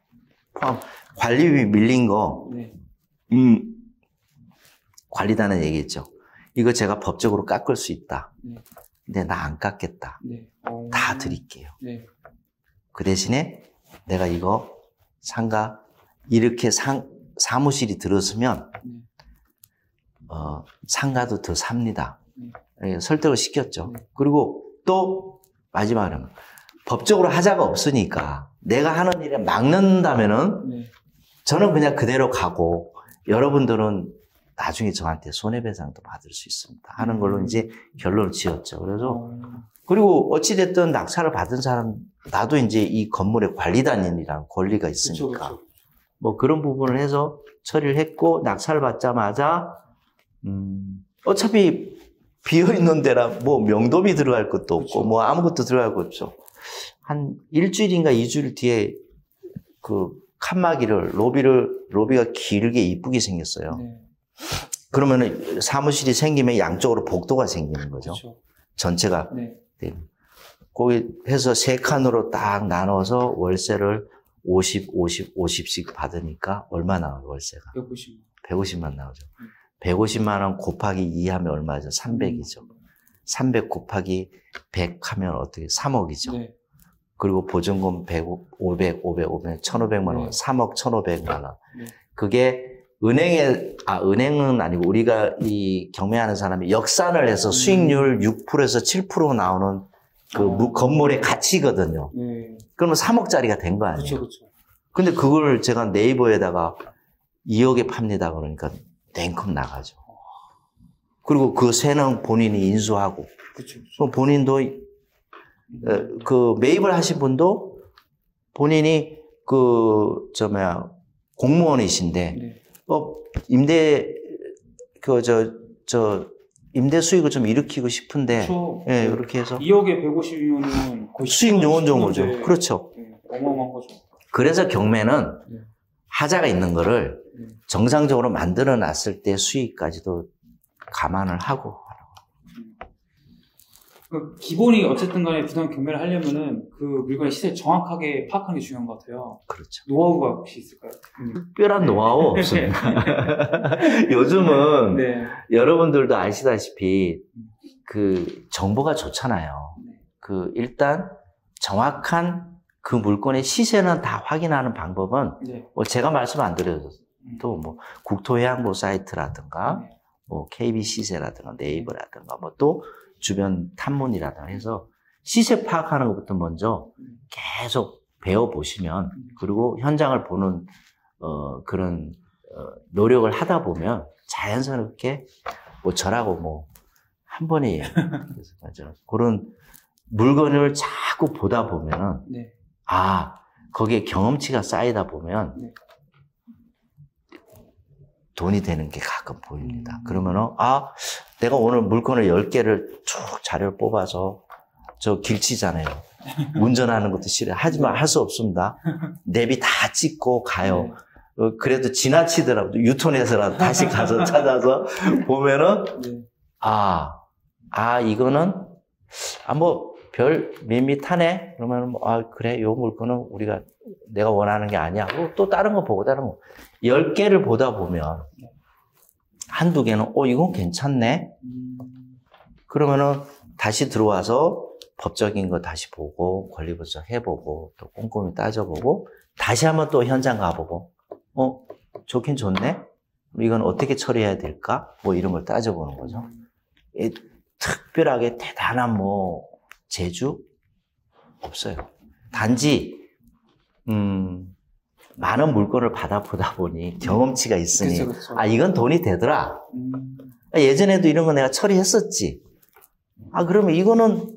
포함, 관리비 밀린 거, 관리단은 얘기했죠. 이거 제가 법적으로 깎을 수 있다. 근데 나 안 깎겠다. 다 드릴게요. 그 대신에 내가 이거 상가, 이렇게 사무실이 들었으면, 상가도 더 삽니다. 설득을 시켰죠. 그리고 또 마지막으로 법적으로 하자가 없으니까 내가 하는 일에 막는다면은 저는 그냥 그대로 가고 여러분들은 나중에 저한테 손해배상도 받을 수 있습니다 하는 걸로 이제 결론을 지었죠. 그래서 그리고 어찌됐든 낙찰을 받은 사람 나도 이제 이 건물의 관리단인이라는 권리가 있으니까 그쵸. 뭐 그런 부분을 해서 처리를 했고 낙찰을 받자마자 어차피 비어있는 데라 뭐 명도비 들어갈 것도 없고 그쵸. 뭐 아무것도 들어갈 것도 없죠. 한 일주일인가 2주일 뒤에 그 칸막이를 로비가 길게 이쁘게 생겼어요. 네. 그러면은 사무실이 생기면 양쪽으로 복도가 생기는 거죠. 그렇죠. 전체가 네. 거기 해서 3칸으로 딱 나눠서 월세를 50, 50, 50씩 받으니까 얼마 나와요 월세가? 150만 나오죠. 150만 원 곱하기 2 하면 얼마죠? 300이죠. 300 곱하기 100 하면 어떻게 3억이죠. 네. 그리고 보증금 100, 500, 500, 500, 1,500만 원, 3억 1,500만 원. 그게 은행에, 은행은 아니고 우리가 이 경매하는 사람이 역산을 해서 수익률 6%에서 7% 나오는 그 건물의 가치거든요. 그러면 3억짜리가 된 거 아니에요? 그쵸, 그쵸. 근데 그걸 제가 네이버에다가 2억에 팝니다. 그러니까 냉큼 나가죠. 그리고 그 세는 본인이 인수하고. 그쵸, 그쵸. 본인도 그 매입을 하신 분도 본인이 그 저 뭐야 공무원이신데 네. 임대 수익을 좀 일으키고 싶은데 그렇죠. 예, 이렇게 해서 2억에 150이면은 수익 요원적인 거죠. 그렇죠. 네, 어마어마한 거죠. 그래서 경매는 네. 하자가 있는 거를 네. 정상적으로 만들어 놨을 때 수익까지도 감안을 하고 기본이 어쨌든 간에 부동산 경매를 하려면은 그 물건의 시세를 정확하게 파악하는 게 중요한 것 같아요. 그렇죠. 노하우가 혹시 있을까요? 특별한 노하우 없습니다. 요즘은 네. 여러분들도 아시다시피 그 정보가 좋잖아요. 그 일단 정확한 그 물건의 시세는 다 확인하는 방법은 네. 뭐 제가 말씀 안 드려도 뭐 국토해양보 사이트라든가 네. 뭐 KB 시세라든가 네이버라든가 뭐 또 주변 탐문이라든가 해서 시세 파악하는 것부터 먼저 계속 배워보시면 그리고 현장을 보는 그런 노력을 하다 보면 자연스럽게 뭐 저라고 뭐 한 번이에요. 그래서 그런 물건을 자꾸 보다 보면 네. 거기에 경험치가 쌓이다 보면 네. 돈이 되는 게 가끔 보입니다. 그러면은 내가 오늘 물건을 10개를 쭉 자료를 뽑아서 저 길치잖아요. 운전하는 것도 싫어요. 하지만 할 수 없습니다. 내비 다 찍고 가요. 네. 그래도 지나치더라도 유턴해서라도 다시 가서 찾아서 보면은 네. 이거는 뭐 별 밋밋하네. 그러면은 그래 요 물건은 내가 원하는 게 아니야. 또 다른 거 보고 10개를 보다 보면 한두 개는 이건 괜찮네. 그러면은 다시 들어와서 법적인 거 다시 보고 권리분석 해보고 또 꼼꼼히 따져보고 다시 한번 또 현장 가보고 좋긴 좋네. 이건 어떻게 처리해야 될까? 이런 걸 따져보는 거죠. 특별하게 대단한 재주 없어요. 단지 많은 물건을 받아보다 보니 경험치가 있으니 그쵸, 그쵸. 이건 돈이 되더라. 예전에도 이런 거 내가 처리했었지. 그러면 이거는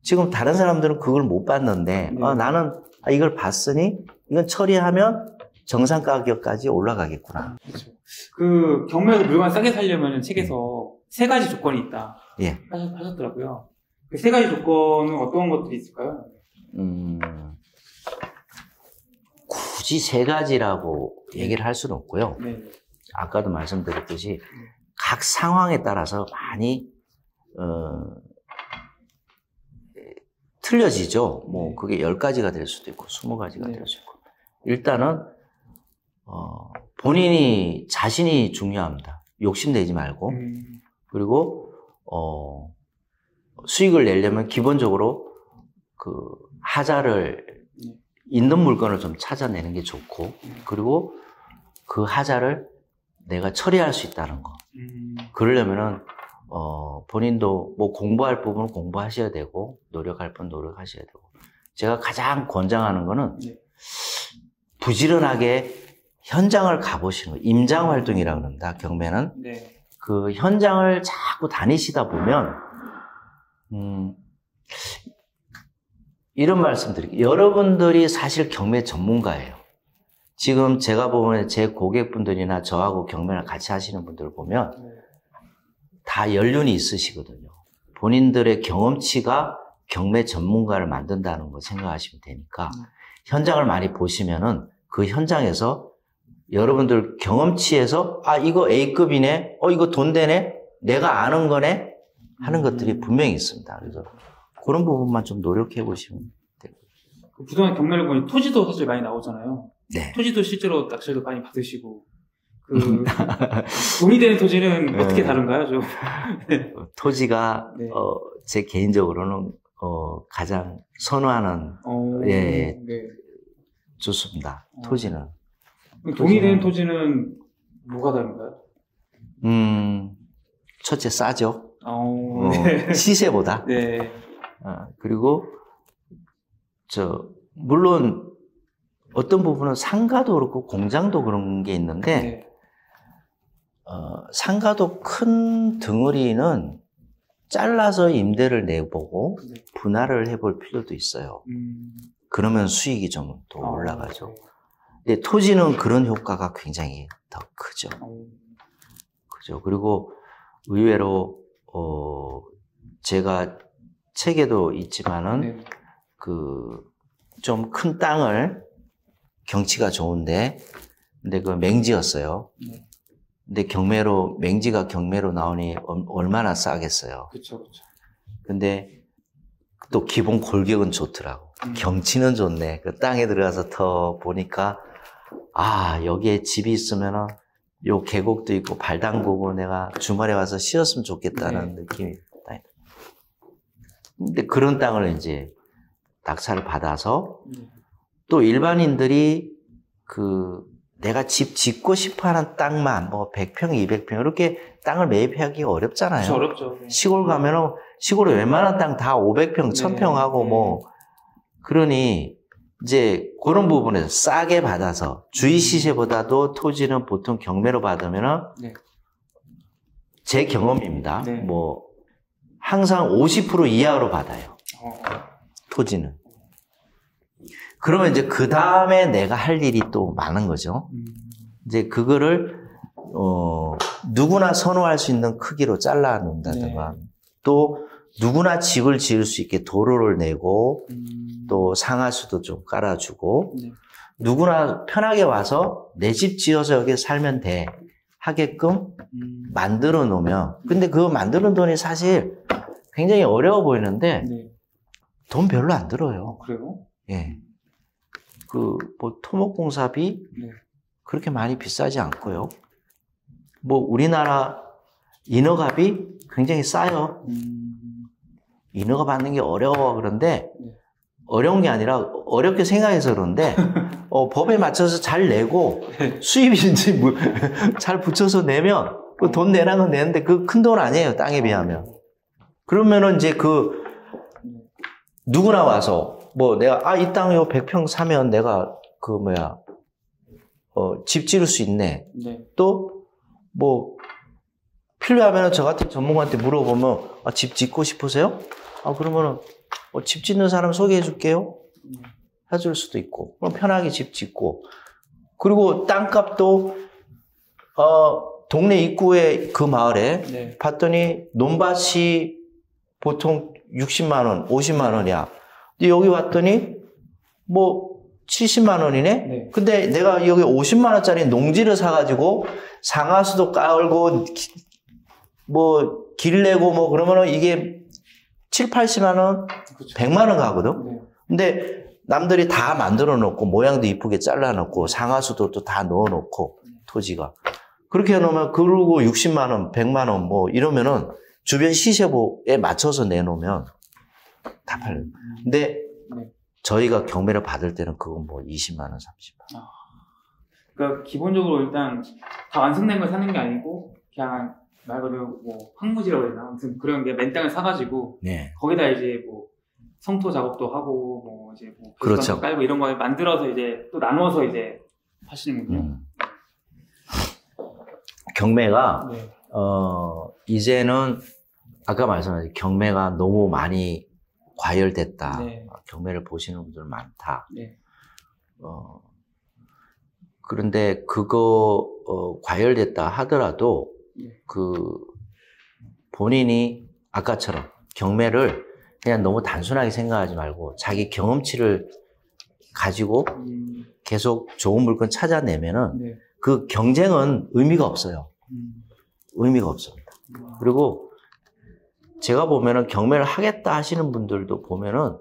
지금 다른 사람들은 그걸 못 봤는데 나는 이걸 봤으니 이건 처리하면 정상 가격까지 올라가겠구나. 그쵸. 그 경매에서 물건 싸게 살려면 책에서 3가지 조건이 있다 예. 하셨더라고요. 그 3가지 조건은 어떤 것들이 있을까요? 굳이 3가지라고 얘기를 할 수는 없고요. 네네. 아까도 말씀드렸듯이 네. 각 상황에 따라서 많이 틀려지죠. 네. 그게 10가지가 될 수도 있고 20가지가 네. 될 수도 있고 일단은 본인이 자신이 중요합니다. 욕심내지 말고 그리고 수익을 내려면 기본적으로 그 하자를 있는 물건을 좀 찾아내는 게 좋고 그리고 그 하자를 내가 처리할 수 있다는 거 그러려면은 본인도 공부할 부분은 공부하셔야 되고 노력할 분 노력하셔야 되고 제가 가장 권장하는 거는 부지런하게 현장을 가보시는 거 임장활동이라고 합니다. 경매는 네. 그 현장을 자꾸 다니시다 보면 이런 말씀 드릴게요. 여러분들이 사실 경매 전문가예요. 지금 제가 보면 제 고객분들이나 저하고 경매를 같이 하시는 분들을 보면 다 연륜이 있으시거든요. 본인들의 경험치가 경매 전문가를 만든다는 거 생각하시면 되니까 현장을 많이 보시면은 그 현장에서 여러분들 경험치에서 이거 A급이네, 이거 돈 되네, 내가 아는 거네 하는 것들이 분명히 있습니다. 그래서 그런 부분만 좀 노력해 보시면 됩니다. 부동산 경매를 보니 토지도 사실 많이 나오잖아요. 네. 토지도 실제로 낙찰도 많이 받으시고 돈이 되는 토지는 어떻게 다른가요? 좀. 토지가 네. 제 개인적으로는 가장 선호하는 예, 네. 좋습니다. 토지는. 동의된 토지는 뭐가 다른가요? 첫째 싸죠. 네. 시세보다. 네. 그리고 물론 어떤 부분은 상가도 그렇고 공장도 그런 게 있는데 네. 상가도 큰 덩어리는 잘라서 임대를 내보고 네. 분할을 해볼 필요도 있어요. 그러면 수익이 좀 더 올라가죠. 근데 토지는 그런 효과가 굉장히 더 크죠. 그죠. 그리고 의외로 제가 책에도 있지만은 네. 그 좀 큰 땅을 경치가 좋은데 근데 그 맹지였어요. 네. 근데 경매로 맹지가 경매로 나오니 얼마나 싸겠어요. 그렇죠, 그렇죠. 근데 또 기본 골격은 좋더라고. 경치는 좋네. 그 땅에 들어가서 더 보니까 아 여기에 집이 있으면은 요 계곡도 있고 발당 보고 내가 주말에 와서 쉬었으면 좋겠다는 네. 느낌이. 근데 그런 땅을 이제 낙찰을 받아서 또 일반인들이 그. 내가 집 짓고 싶어하는 땅만 뭐 100평, 200평 이렇게 땅을 매입하기 어렵잖아요. 그렇죠, 어렵죠. 네. 시골 가면은 시골에 웬만한 땅 다 500평, 1000평 하고 네. 뭐 그러니 이제 그런 부분에서 싸게 받아서 주위 시세보다도 토지는 보통 경매로 받으면은 네. 제 경험입니다. 네. 뭐 항상 50% 이하로 받아요. 토지는. 그러면 이제 그 다음에 내가 할 일이 또 많은 거죠. 이제 그거를, 누구나 선호할 수 있는 크기로 잘라 놓는다든가, 네. 또 누구나 집을 지을 수 있게 도로를 내고, 또 상하수도 좀 깔아주고, 네. 누구나 편하게 와서 내 집 지어서 여기 살면 돼 하게끔 만들어 놓으면, 근데 그거 만드는 돈이 사실 굉장히 어려워 보이는데, 네. 돈 별로 안 들어요. 그래요? 예. 그, 뭐, 토목공사비, 네. 그렇게 많이 비싸지 않고요. 뭐, 우리나라 인허가비 굉장히 싸요. 인허가 받는 게 어려워. 그런데, 네. 어려운 게 아니라, 어렵게 생각해서 그런데, 법에 맞춰서 잘 내고, 네. 수입인지 뭐, 잘 붙여서 내면, 그 돈 내라는 건 내는데, 그 큰 돈 아니에요. 땅에 비하면. 그러면은 이제 그, 누구나 와서, 뭐, 내가, 이 땅 요 100평 사면 내가, 집 지을 수 있네. 네. 또, 뭐, 필요하면 저 같은 전문가한테 물어보면, 집 짓고 싶으세요? 그러면은, 집 짓는 사람 소개해 줄게요. 해줄 수도 있고. 그럼 편하게 집 짓고. 그리고 땅값도, 동네 입구에 그 마을에 네. 봤더니, 논밭이 보통 60만 원, 50만 원이야. 근데 여기 왔더니 뭐 70만 원이네? 네. 근데 내가 여기 50만 원짜리 농지를 사가지고 상하수도 깔고 뭐 길 내고 뭐 그러면은 이게 7, 80만 원, 그렇죠. 100만 원 가거든? 네. 근데 남들이 다 만들어 놓고 모양도 이쁘게 잘라 놓고 상하수도 또 다 넣어 놓고 토지가. 그렇게 해 놓으면 그러고 60만 원, 100만 원 뭐 이러면은 주변 시세보에 맞춰서 내놓으면 다 팔려요. 근데 네. 저희가 경매를 받을 때는 그건 뭐 20만 원, 30만 원. 그러니까 기본적으로 일단 다 완성된 걸 사는 게 아니고 그냥 말 그대로 뭐 황무지라고 해야 되나? 아무튼 그런 게 맨 땅을 사가지고 네. 거기다 이제 뭐 성토 작업도 하고 뭐 이제 뭐 그렇죠. 깔고 이런 거 만들어서 이제 또 나눠서 이제 하시는군요. 경매가 네. 이제는 아까 말씀하신 경매가 너무 많이 과열됐다. 네. 경매를 보시는 분들 많다. 네. 그런데 그거 과열됐다 하더라도 네. 그 본인이 아까처럼 경매를 그냥 너무 단순하게 생각하지 말고 자기 경험치를 가지고 계속 좋은 물건 찾아내면은 네. 그 경쟁은 의미가 없어요. 의미가 없습니다. 우와. 그리고 제가 보면은 경매를 하겠다 하시는 분들도 보면은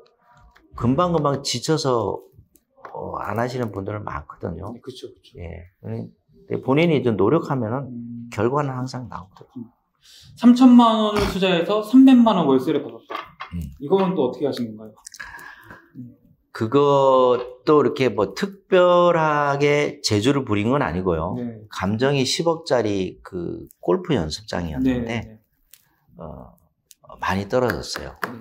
금방금방 지쳐서 안 하시는 분들은 많거든요. 네, 그렇죠, 그렇죠. 예. 본인이 좀 노력하면은 결과는 항상 나오더라고요. 3,000만 원을 투자해서 300만 원 월세를 받았다. 이거는 또 어떻게 하시는 건가요? 그것도 이렇게 뭐 특별하게 재주를 부린 건 아니고요. 네. 감정이 10억짜리 그 골프 연습장이었는데, 네. 많이 떨어졌어요. 네.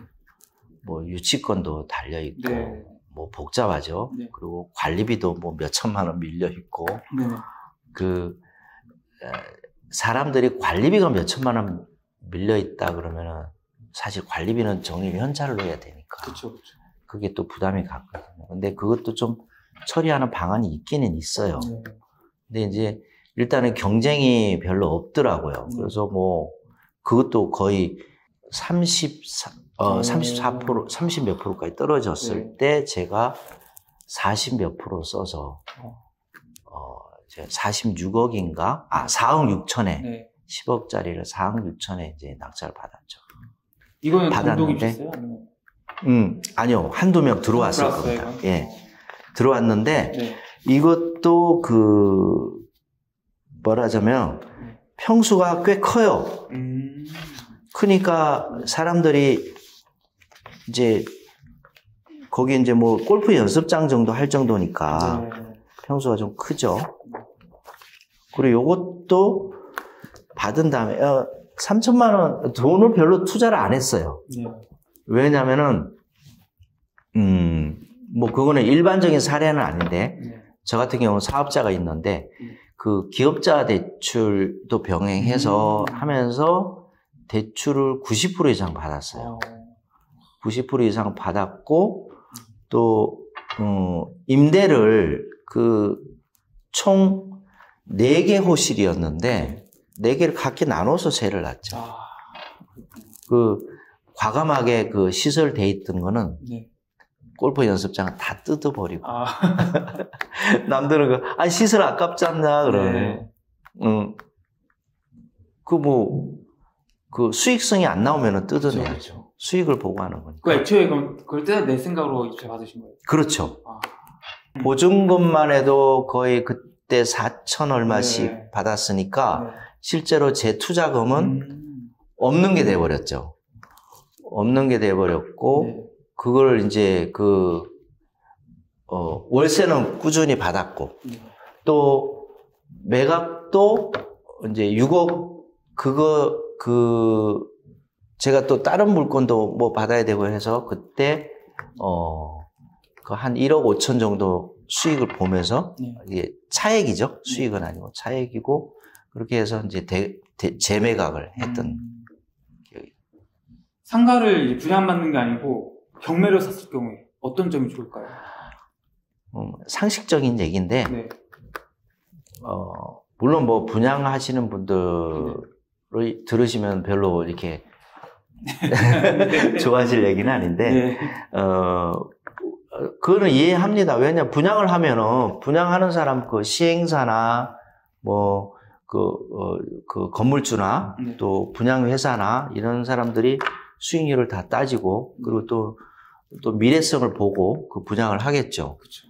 뭐 유치권도 달려있고, 네. 뭐 복잡하죠. 네. 그리고 관리비도 뭐 몇천만 원 밀려있고, 네. 그, 사람들이 관리비가 몇천만 원 밀려있다 그러면은 사실 관리비는 정립 현찰로 해야 되니까. 그쵸, 그쵸. 그게 또 부담이 갔거든요. 근데 그것도 좀 처리하는 방안이 있기는 있어요. 근데 이제 일단은 경쟁이 별로 없더라고요. 그래서 뭐 그것도 거의 34%, 30 몇 프로까지 떨어졌을 네. 때 제가 40 몇 프로 써서 46억인가? 아, 4억 6천에 네. 10억짜리를 4억 6천에 이제 낙찰을 받았죠. 이거는 단독이 있어요? 아니요. 한두 명 들어왔을 겁니다. 예. 들어왔는데, 네. 이것도 그, 뭐라자면, 평수가 꽤 커요. 그러니까 사람들이 이제, 거기 이제 뭐 골프 연습장 정도 할 정도니까 네. 평수가 좀 크죠. 그리고 요것도 받은 다음에, 3천만 원, 돈을 별로 투자를 안 했어요. 네. 왜냐면은, 뭐, 그거는 일반적인 사례는 아닌데, 네. 저 같은 경우는 사업자가 있는데, 그 기업자 대출도 병행해서 하면서 대출을 90% 이상 받았어요. 90% 이상 받았고, 또, 임대를 그 총 4개 호실이었는데, 4개를 각기 나눠서 세를 놨죠. 그, 과감하게 그 시설돼 있던 거는 네. 골프 연습장은 다 뜯어버리고 남들은 그 아 시설 아깝지 않나 그러네. 네. 그 뭐 그 수익성이 안 나오면은 뜯어내야죠. 그렇죠. 수익을 보고 하는 거니까. 그 애초에 그럼 그걸 뜯어낼 생각으로 입찰 받으신 거예요? 그렇죠. 아. 보증금만 해도 거의 그때 4천 얼마씩 네. 받았으니까 네. 실제로 제 투자금은 없는 게 돼버렸죠. 없는 게 돼버렸고, 네. 그걸 이제 그, 월세는 꾸준히 받았고, 네. 또, 매각도 이제 6억, 제가 또 다른 물건도 뭐 받아야 되고 해서 그때, 그 한 1억 5천 정도 수익을 보면서, 네. 이게 차액이죠? 수익은 아니고 차액이고, 그렇게 해서 이제 재매각을 했던 상가를 분양받는 게 아니고 경매로 샀을 경우에 어떤 점이 좋을까요? 상식적인 얘기인데 네. 물론 뭐 분양하시는 분들을 네. 들으시면 별로 이렇게 네. 좋아하실 얘기는 아닌데 네. 그거는 이해합니다. 왜냐 분양을 하면은 분양하는 사람 그 시행사나 뭐 그 건물주나 네. 또 분양회사나 이런 사람들이 수익률을 다 따지고 그리고 또 미래성을 보고 그 분양을 하겠죠. 그쵸.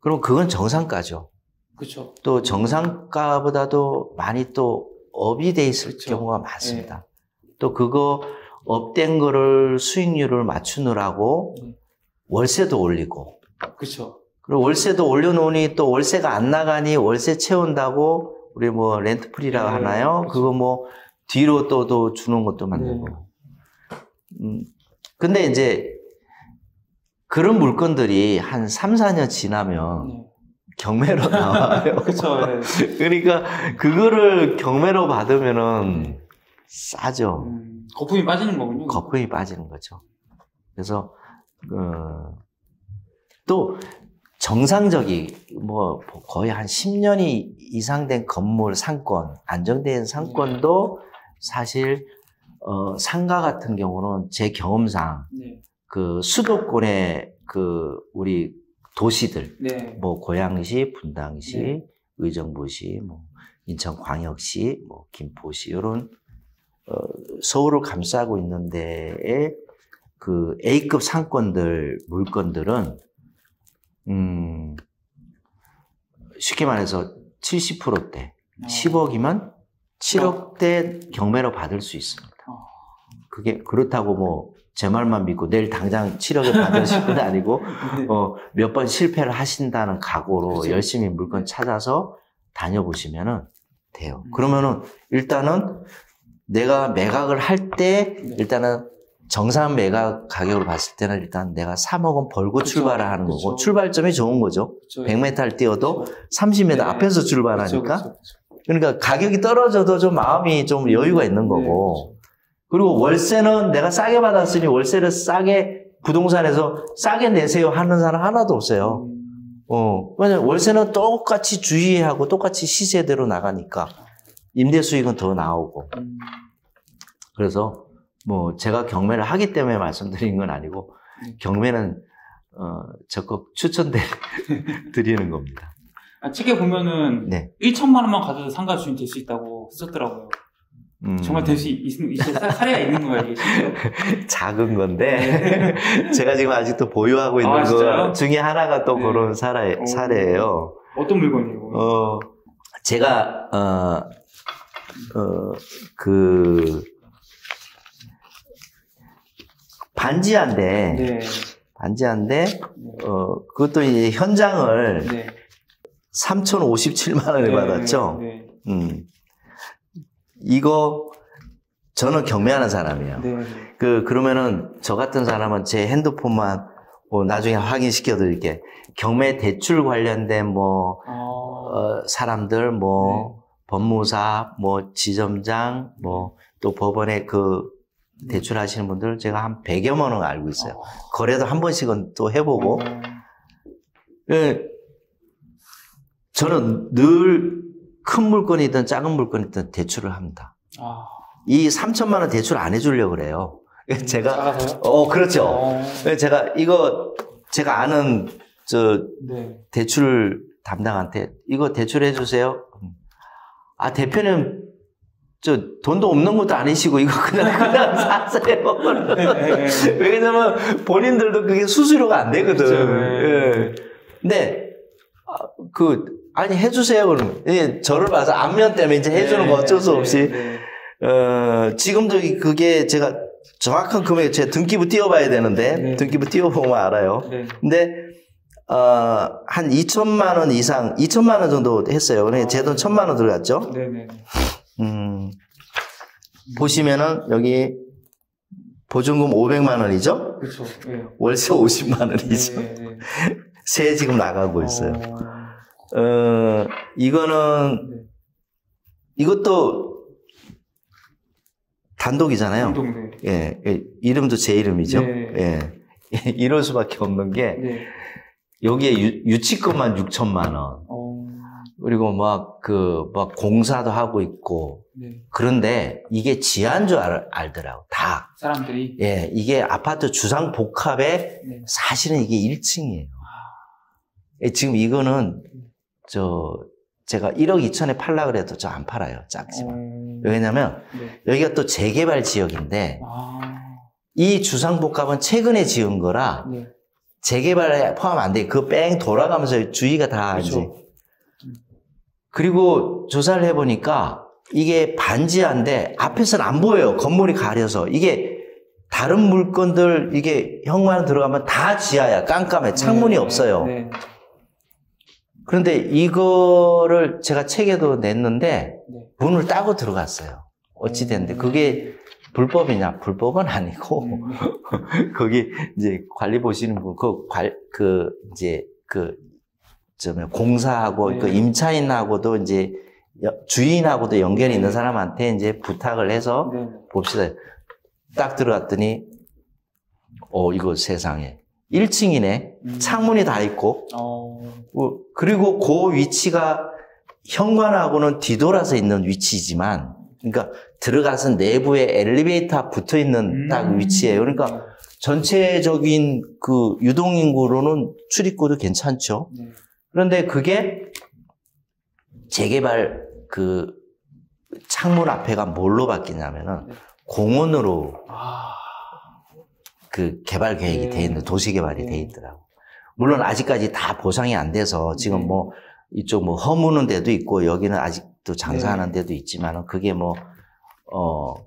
그럼 그건 정상가죠. 그쵸. 또 정상가보다도 많이 또 업이 돼 있을 그쵸. 경우가 많습니다. 네. 또 그거 업된 거를 수익률을 맞추느라고 네. 월세도 올리고 그쵸. 그리고 월세도 올려놓으니 또 월세가 안 나가니 월세 채운다고 우리 뭐 렌트프리라고 네. 하나요? 그쵸. 그거 뭐 뒤로 또 주는 것도 만들고 네. 근데 이제 그런 물건들이 한 3, 4년 지나면 네. 경매로 나와요. 그쵸, 네. 그러니까 그거를 경매로 받으면은 싸죠. 거품이 빠지는 거군요. 거품이 빠지는 거죠. 그래서 또 정상적인 뭐 거의 한 10년이 이상 된 건물 상권, 안정된 상권도 사실 상가 같은 경우는 제 경험상, 네. 그 수도권의 그 우리 도시들, 네. 뭐 고양시, 분당시, 네. 의정부시, 뭐 인천광역시, 뭐 김포시, 이런, 서울을 감싸고 있는 데의 그 A급 상권들, 물건들은, 쉽게 말해서 70%대, 10억이면 7억대 경매로 받을 수 있습니다. 그게 그렇다고 뭐 제 말만 믿고 내일 당장 치료를 받으실 건 아니고 몇 번 실패를 하신다는 각오로 그치? 열심히 물건 찾아서 다녀보시면은 돼요. 그러면은 일단은 내가 매각을 할 때 일단은 정상 매각 가격으로 봤을 때는 일단 내가 3억 원 벌고 그쵸, 출발을 하는 그쵸. 거고 출발점이 좋은 거죠. 그쵸, 100m를 뛰어도 그쵸. 30m 네. 앞에서 출발하니까 그쵸, 그쵸, 그쵸. 그러니까 가격이 떨어져도 좀 마음이 좀 여유가 있는 거고 네, 그리고 월세는 내가 싸게 받았으니 월세를 싸게 부동산에서 싸게 내세요 하는 사람 하나도 없어요. 왜냐면 월세는 똑같이 주의하고 똑같이 시세대로 나가니까 임대 수익은 더 나오고 그래서 뭐 제가 경매를 하기 때문에 말씀드린 건 아니고 경매는 적극 추천드리는 겁니다. 아, 책에 보면은 네. 1천만 원만 가져도 상가 주인 될 수 있다고 썼더라고요. 정말 될 수 있는 사례가 있는 거예요, 이게 실제로? 작은 건데 네. 제가 지금 아직도 보유하고 있는 거 중에 하나가 또 네. 그런 사례예요. 어떤 물건이에요? 제가 반지하인데, 네. 그것도 이제 현장을 네. 3,057만 원에 네. 받았죠. 네. 이거, 저는 경매하는 사람이에요. 네. 그러면은, 저 같은 사람은 제 핸드폰만 나중에 확인시켜 드릴게. 경매 대출 관련된 사람들, 네. 법무사, 지점장, 또 법원에 대출하시는 분들 제가 한 100여만 원 알고 있어요. 거래도 한 번씩은 또 해보고. 예, 저는 늘 큰 물건이든 작은 물건이든 대출을 합니다. 이 3천만 원 대출 안 해주려고 그래요. 제가, 그렇죠. 제가 제가 아는 네. 대출 담당한테 이거 대출해 주세요. 아, 대표님, 돈도 없는 것도 아니시고, 이거 그냥 사세요. 왜냐면 본인들도 그게 수수료가 안 되거든. 예. 근데, 아니, 해주세요. 그러면. 예, 저를 봐서 안면 때문에 이제 해주는 거 어쩔 수 없이. 지금도 그게 제가 정확한 금액, 제 등기부 띄워봐야 되는데, 네. 등기부 띄워보면 알아요. 네. 근데, 한 2천만 원 이상, 2천만 원 정도 했어요. 그러니까 제 돈 1,000만 원 들어갔죠. 네네. 보시면은, 여기, 보증금 500만 원이죠? 그렇죠. 네. 월세 50만 원이죠? 네, 네. 세 지금 나가고 있어요. 이거는, 네. 이것도 단독이잖아요. 단독, 네. 예, 이름도 제 이름이죠? 네. 예. 이럴 수밖에 없는 게, 네. 여기에 유치금만 6천만 원. 그리고 공사도 하고 있고. 네. 그런데 이게 지하인 줄 알더라고, 다. 사람들이? 예, 이게 아파트 주상 복합에 네. 사실은 이게 1층이에요. 예, 지금 이거는, 제가 1억 2천에 팔라 그래도 저 안 팔아요, 작지만. 왜냐면, 네. 여기가 또 재개발 지역인데, 이 주상 복합은 최근에 지은 거라, 네. 재개발에 포함 안 돼. 그 뺑 돌아가면서 주위가 다 그렇죠. 이제, 그리고 조사를 해보니까 이게 반지하인데 앞에서는 안 보여요. 건물이 가려서. 이게 다른 물건들 이게 현관 들어가면 다 지하야. 깜깜해. 창문이 없어요. 네. 그런데 이거를 제가 책에도 냈는데 문을 따고 들어갔어요. 어찌 됐는데 그게 불법이냐? 불법은 아니고 거기 이제 관리 보시는 분 공사하고 네. 그 임차인하고도 이제 주인하고도 연결이 있는 사람한테 이제 부탁을 해서 네. 봅시다. 딱 들어갔더니 이거 세상에 1층이네. 창문이 다 있고 그리고 그 위치가 현관하고는 뒤돌아서 있는 위치지만 그러니까 들어가서 내부에 엘리베이터 붙어 있는 딱 위치예요. 그러니까 전체적인 그 유동인구로는 출입구도 괜찮죠. 네. 그런데 그게 재개발 그 창문 앞에가 뭘로 바뀌냐면은 네. 공원으로 그 개발 계획이 네. 돼 있는 도시 개발이 네. 돼 있더라고. 물론 아직까지 다 보상이 안 돼서 지금 네. 이쪽 허무는 데도 있고 여기는 아직도 장사하는 네. 데도 있지만은 그게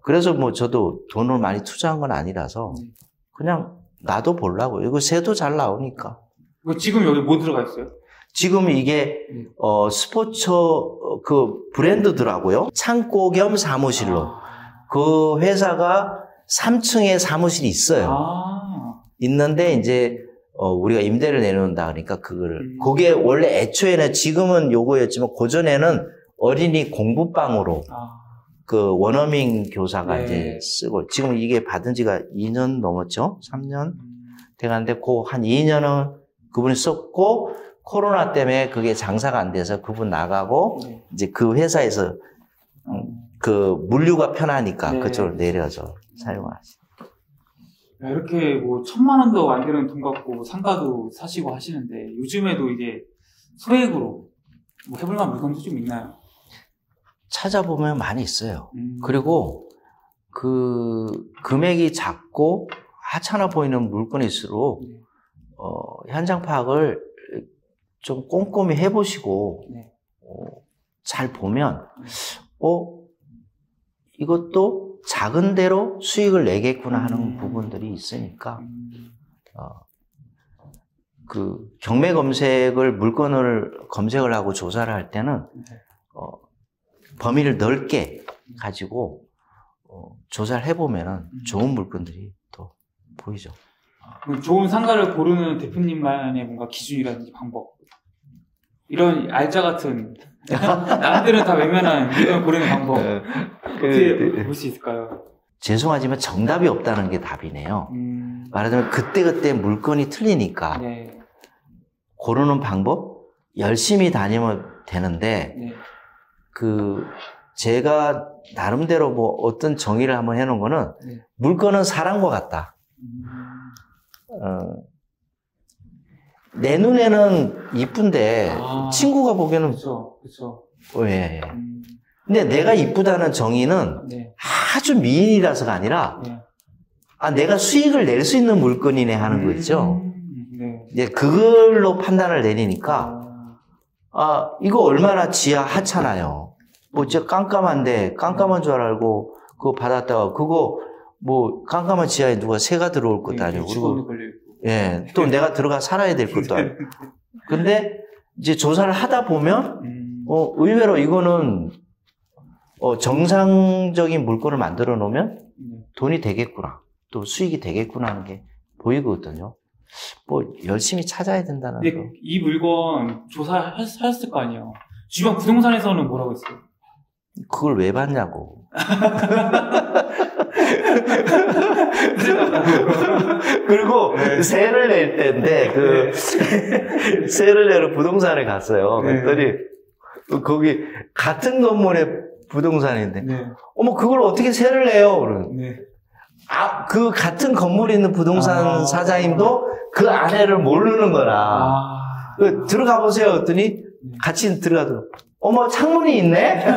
그래서 뭐 저도 돈을 많이 투자한 건 아니라서 그냥 나도 보려고. 이거 새도 잘 나오니까. 뭐 지금 여기 뭐 들어가 있어요? 지금 이게 스포츠 그 브랜드더라고요. 창고 겸 사무실로. 그 회사가 3층에 사무실이 있어요. 있는데 이제 우리가 임대를 내놓는다 그러니까 그거를 그게 원래 애초에는 지금은 요거였지만 그전에는 어린이 공부방으로 그 원어민 교사가 이제 쓰고 지금 이게 받은 지가 2년 넘었죠. 3년 돼가는데 그 한 2년은 그분이 썼고 코로나 때문에 그게 장사가 안 돼서 그분 나가고 이제 그 회사에서 그 물류가 편하니까 그쪽으로 내려서 사용하시죠. 이렇게 뭐 1000만 원도 안 되는 돈 갖고 상가도 사시고 하시는데 요즘에도 이게 소액으로 뭐 해볼만한 물건도 좀 있나요? 찾아보면 많이 있어요. 그리고 그 금액이 작고 하찮아 보이는 물건일수록 현장 파악을 좀 꼼꼼히 해보시고 잘 보면 이것도 작은 대로 수익을 내겠구나 하는 부분들이 있으니까 그 경매 검색을 물건을 검색을 하고 조사를 할 때는 범위를 넓게 가지고 조사를 해보면 좋은 물건들이 또 보이죠. 좋은 상가를 고르는 대표님만의 뭔가 기준이라든지 방법 이런 알짜 같은 남들은 다 외면한 물건 고르는 방법 어떻게 볼 수 있을까요? 죄송하지만 정답이 없다는 게 답이네요. 말하자면 그때그때 물건이 틀리니까 고르는 방법 열심히 다니면 되는데 그 제가 나름대로 뭐 어떤 정의를 한번 해놓은 거는 물건은 사람과 같다. 내 눈에는 이쁜데 친구가 보기에는 그렇죠. 근데 내가 이쁘다는 정의는 아주 미인이라서가 아니라 아 내가 수익을 낼 수 있는 물건이네 하는 거 있죠. 이제 그걸로 판단을 내리니까 아 이거 얼마나 지하 하찮아요. 뭐 진짜 깜깜한데 깜깜한 줄 알고 그거 받았다가 그거 뭐 깜깜한 지하에 누가 새가 들어올 것도 아니고 그리고 또 내가 들어가 살아야 될 것도 아니고. 근데 이제 조사를 하다 보면 의외로 이거는 정상적인 물건을 만들어 놓으면 돈이 되겠구나 또 수익이 되겠구나 하는 게 보이거든요. 뭐 열심히 찾아야 된다는 거. 근데 이 물건 조사하셨을 거 아니에요. 주변 부동산에서는 뭐라고 했어요? 그걸 왜 봤냐고. 그리고 세를 낼 때인데 그 세를 내러 부동산에 갔어요. 그랬더니 거기 같은 건물에 부동산인데 어머 그걸 어떻게 세를 내요? 그러는. 아, 그 같은 건물에 있는 부동산 사장님도 그 아내를 모르는 거라. 들어가 보세요 했더니 같이 들어가도 어머 창문이 있네? 진짜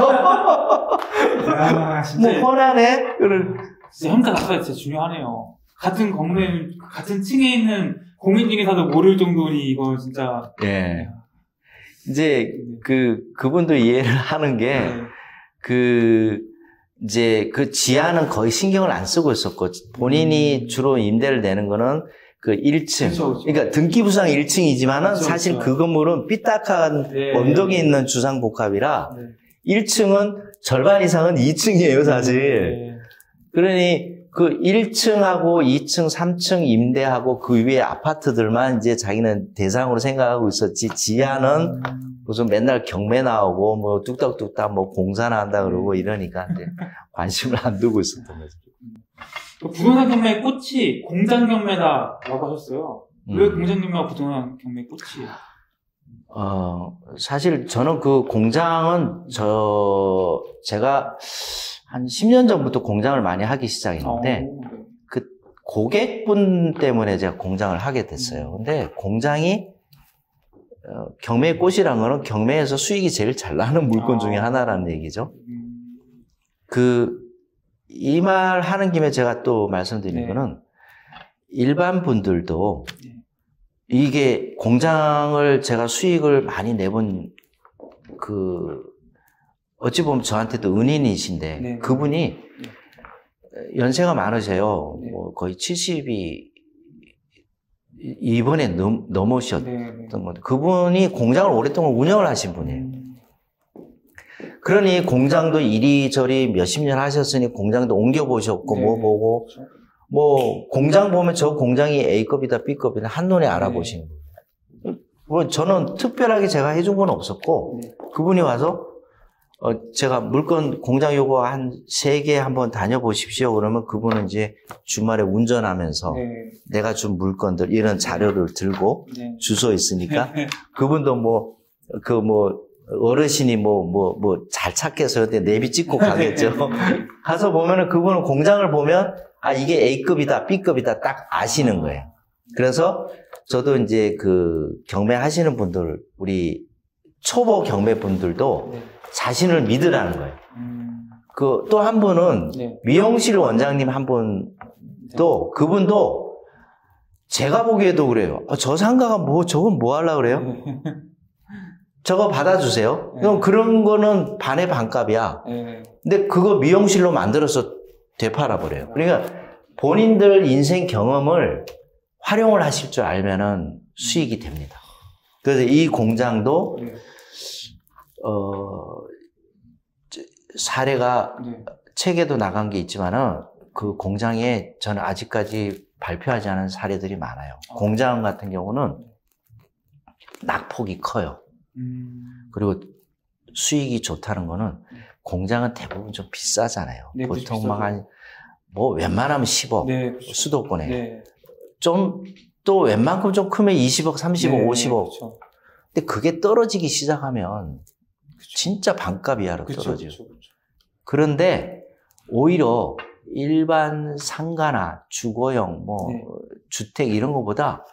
뭐 뻔하네? 진짜 현가 자체가 진짜 중요하네요. 같은 건물에, 같은 층에 있는 공인중개사도 모를 정도니 이거 진짜. 이제 그분도 이해를 하는 게 이제 그 지하는 거의 신경을 안 쓰고 있었고 본인이 주로 임대를 내는 거는 그 1층 그러니까 등기부상 1층이지만은 사실 그 건물은 삐딱한 언덕이 있는 주상복합이라 1층은 절반 이상은 2층이에요 사실. 그러니 그 1층하고 2층, 3층 임대하고 그 위에 아파트들만 이제 자기는 대상으로 생각하고 있었지 지하는 무슨 맨날 경매 나오고 뭐 뚝딱뚝딱 뭐 공사나 한다 그러고 이러니까 이제 관심을 안 두고 있었던 거죠. 부동산 경매의 꽃이 공장 경매다라고 하셨어요. 왜 공장 경매와 부동산 경매의 꽃이? 사실 저는 그 공장은 제가 한 10년 전부터 공장을 많이 하기 시작했는데 그 고객분 때문에 제가 공장을 하게 됐어요. 근데 공장이 경매의 꽃이라는 거는 경매에서 수익이 제일 잘 나는 물건 중에 하나라는 얘기죠. 이 말 하는 김에 제가 또 말씀드리는 거는 일반 분들도 이게 공장을 제가 수익을 많이 내본 어찌 보면 저한테도 은인이신데 네. 그분이 네. 연세가 많으세요. 네. 뭐 거의 70이 이번에 넘으셨던 네. 건데 그분이 공장을 오랫동안 운영을 하신 분이에요. 그러니 공장도 이리저리 몇십 년 하셨으니 공장도 옮겨보셨고 네. 뭐 보고 뭐 공장 보면 저 공장이 A급이다 B급이다 한눈에 알아보시는 거예요. 네. 뭐 저는 특별하게 제가 해준 건 없었고 네. 그분이 와서 제가 물건 공장 요거 한 3개 한번 다녀보십시오. 그러면 그분은 이제 주말에 운전하면서 네. 내가 준 물건들 이런 자료를 들고 네. 주소 있으니까 그분도 뭐 그 뭐 어르신이 뭐 잘 찾겠어요. 근데 내비 찍고 가겠죠. 가서 보면은 그분은 공장을 보면 아 이게 A급이다 B급이다 딱 아시는 거예요. 그래서 저도 이제 그 경매 하시는 분들 우리 초보 경매 분들도 네. 자신을 믿으라는 거예요. 그 또 한 분은 네. 미용실 원장님 한 분도 네. 그분도 제가 보기에도 그래요. 저 상가가 뭐 저건 뭐 하려고 그래요? 네. 저거 받아주세요. 네. 그럼 그런 거는 반의 반값이야. 네. 근데 그거 미용실로 만들어서 되팔아 버려요. 그러니까 본인들 인생 경험을 활용을 하실 줄 알면은 수익이 됩니다. 그래서 이 공장도 네. 사례가 네. 책에도 나간 게 있지만은 그 공장에 저는 아직까지 발표하지 않은 사례들이 많아요. 공장 같은 경우는 낙폭이 커요. 그리고 수익이 좋다는 거는 공장은 대부분 좀 비싸잖아요. 네, 보통 막 한 뭐 웬만하면 10억 네, 수도권에 네. 좀 또 웬만큼 좀 크면 20억, 30억, 네, 50억. 그쵸. 근데 그게 떨어지기 시작하면 그쵸. 진짜 반값 이하로 떨어져요. 그런데 오히려 일반 상가나 주거형 뭐 네. 주택 이런 거보다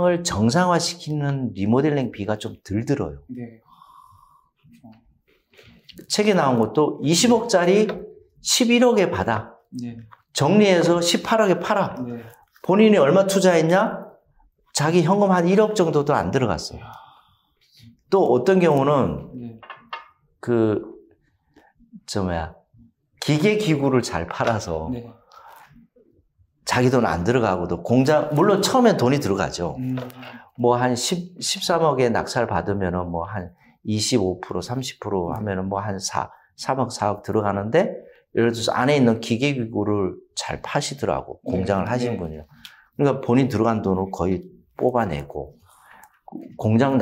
공장을 정상화시키는 리모델링 비가 좀 덜 들어요. 네. 책에 나온 것도 20억짜리 11억에 받아. 네. 정리해서 18억에 팔아. 네. 본인이 얼마 투자했냐? 자기 현금 한 1억 정도도 안 들어갔어요. 또 어떤 경우는 네. 기계 기구를 잘 팔아서 네. 자기 돈 안 들어가고도 공장 물론 처음엔 돈이 들어가죠. 뭐 한 13억에 낙찰 받으면은 뭐 한 25% 30% 하면은 뭐 한 3억 4억 들어가는데 예를 들어서 안에 있는 기계 기구를 잘 파시더라고 공장을 네. 하신 분이요. 그러니까 본인 들어간 돈을 거의 뽑아내고 공장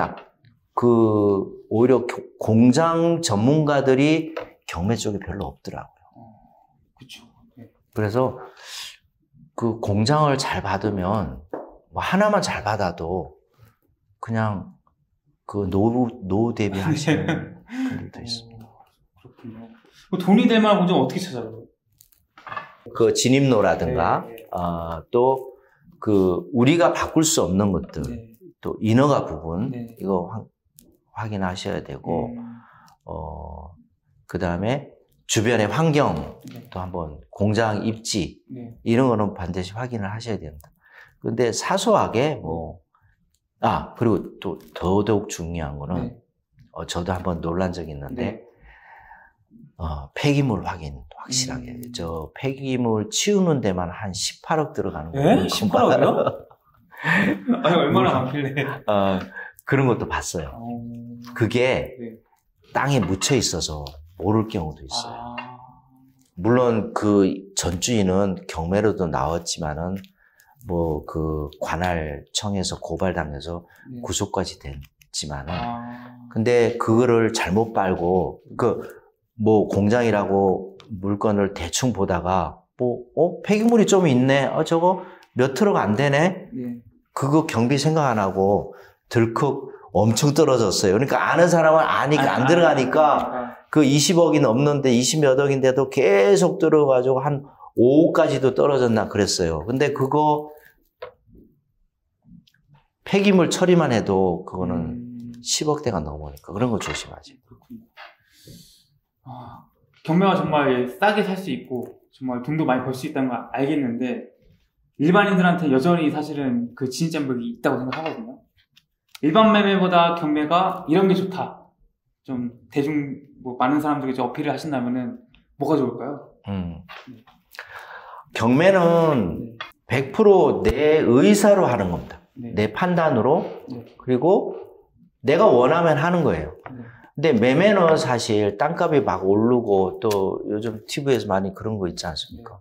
오히려 공장 전문가들이 경매 쪽에 별로 없더라고요. 그렇죠. 네. 그래서 그 공장을 잘 받으면 뭐 하나만 잘 받아도 그냥 그 노후 대비하시는 분들도 있습니다. 그렇군요. 돈이 될 만한 공장 어떻게 찾아요? 그 진입로라든가 네, 네. 또 그 우리가 바꿀 수 없는 것들 네. 또 인허가 부분 네. 이거 확인하셔야 되고 네. 그다음에 주변의 환경도 네. 한번 공장 입지 네. 이런 거는 반드시 확인을 하셔야 됩니다. 근데 사소하게 뭐 그리고 또 더더욱 중요한 거는 네. 저도 한번 논란 적이 있는데 네. 폐기물 확인 확실하게 저 폐기물 치우는 데만 한 18억 들어가는 거예요. 18억이요? 아니 얼마나 많길래? 그런 것도 봤어요. 그게 네. 땅에 묻혀 있어서 모를 경우도 있어요. 물론 그 전주인은 경매로도 나왔지만은 뭐 그 관할청에서 고발당해서 네. 구속까지 됐지만은 근데 그거를 잘못 빨고 뭐 공장이라고 물건을 대충 보다가 폐기물이 좀 있네. 저거 몇 트럭 안 되네. 네. 그거 경비 생각 안 하고 들컥 엄청 떨어졌어요. 그러니까 아는 사람은 아니까 안 들어가니까 그 20억이 넘는데 20몇 억인데도 계속 들어가지고 한 5억까지도 떨어졌나 그랬어요. 근데 그거 폐기물 처리만 해도 그거는 10억대가 넘으니까 그런 거 조심하지. 그렇군요. 경매가 정말 싸게 살 수 있고 정말 돈도 많이 벌 수 있다는 걸 알겠는데 일반인들한테 여전히 사실은 그 진입장벽이 있다고 생각하거든요. 일반 매매보다 경매가 이런 게 좋다 좀 대중 뭐 많은 사람들에게 어필을 하신다면은 뭐가 좋을까요? 경매는 100% 내 의사로 하는 겁니다. 네. 내 판단으로. 네. 그리고 내가 원하면 하는 거예요. 네. 근데 매매는 사실 땅값이 막 오르고 또 요즘 TV에서 많이 그런 거 있지 않습니까? 네.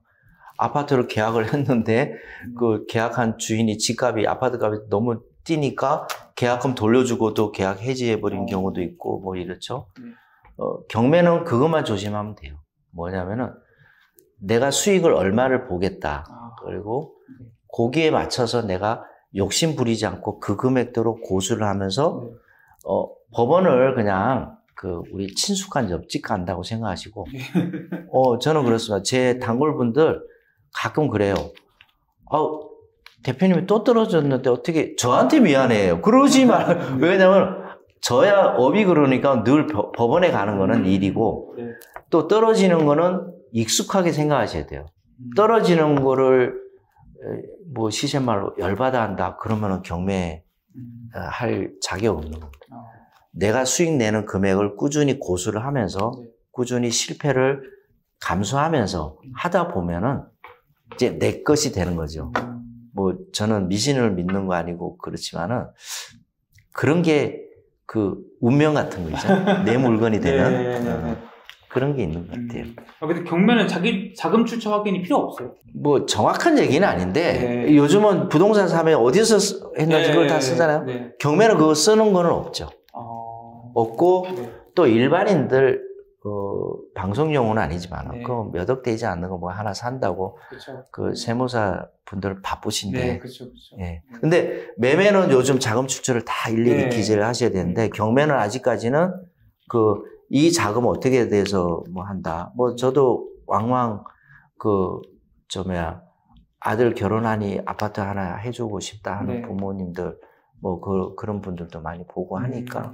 아파트를 계약을 했는데 그 계약한 주인이 집값이 아파트 값이 너무 뛰니까 계약금 돌려주고도 계약 해지해버린 경우도 있고 뭐 이렇죠. 경매는 그것만 조심하면 돼요. 뭐냐면은 내가 수익을 얼마를 보겠다. 그리고 거기에 맞춰서 내가 욕심 부리지 않고 그 금액대로 고수를 하면서 법원을 그냥 그 우리 친숙한 옆집 간다고 생각하시고 저는 그렇습니다. 제 단골분들 가끔 그래요. 대표님이 또 떨어졌는데 어떻게 저한테 미안해요. 그러지 말. 왜냐면 저야 업이 그러니까 늘 법원에 가는 거는 일이고 또 떨어지는 거는 익숙하게 생각하셔야 돼요. 떨어지는 거를 뭐 시세말로 열받아 한다 그러면은 경매 할 자격 없는 겁니다. 내가 수익 내는 금액을 꾸준히 고수를 하면서 꾸준히 실패를 감수하면서 하다 보면은 이제 내 것이 되는 거죠. 뭐 저는 미신을 믿는 거 아니고 그렇지만은 그런 게 그 운명 같은 거 있잖아요. 내 물건이 되는. 네. 그런 게 있는 것 같아요. 근데 경매는 자금 출처 확인이 필요 없어요? 뭐 정확한 얘기는 아닌데 네. 요즘은 부동산 사면 어디서 했는지 그걸 다 쓰잖아요. 네. 경매는 그거 쓰는 거는 없죠. 없고 네. 또 일반인들 방송용은 아니지만 네. 그거 몇억 되지 않는 거 뭐 하나 산다고 그쵸. 그 세무사 분들 바쁘신데 네, 그쵸. 네. 근데 매매는 요즘 자금 출처를 다 일일이 네. 기재를 하셔야 되는데 경매는 아직까지는 그 이 자금 어떻게 돼서 뭐 한다. 뭐 저도 왕왕 아들 결혼하니 아파트 하나 해주고 싶다 하는 네. 부모님들 뭐 그런 분들도 많이 보고 하니까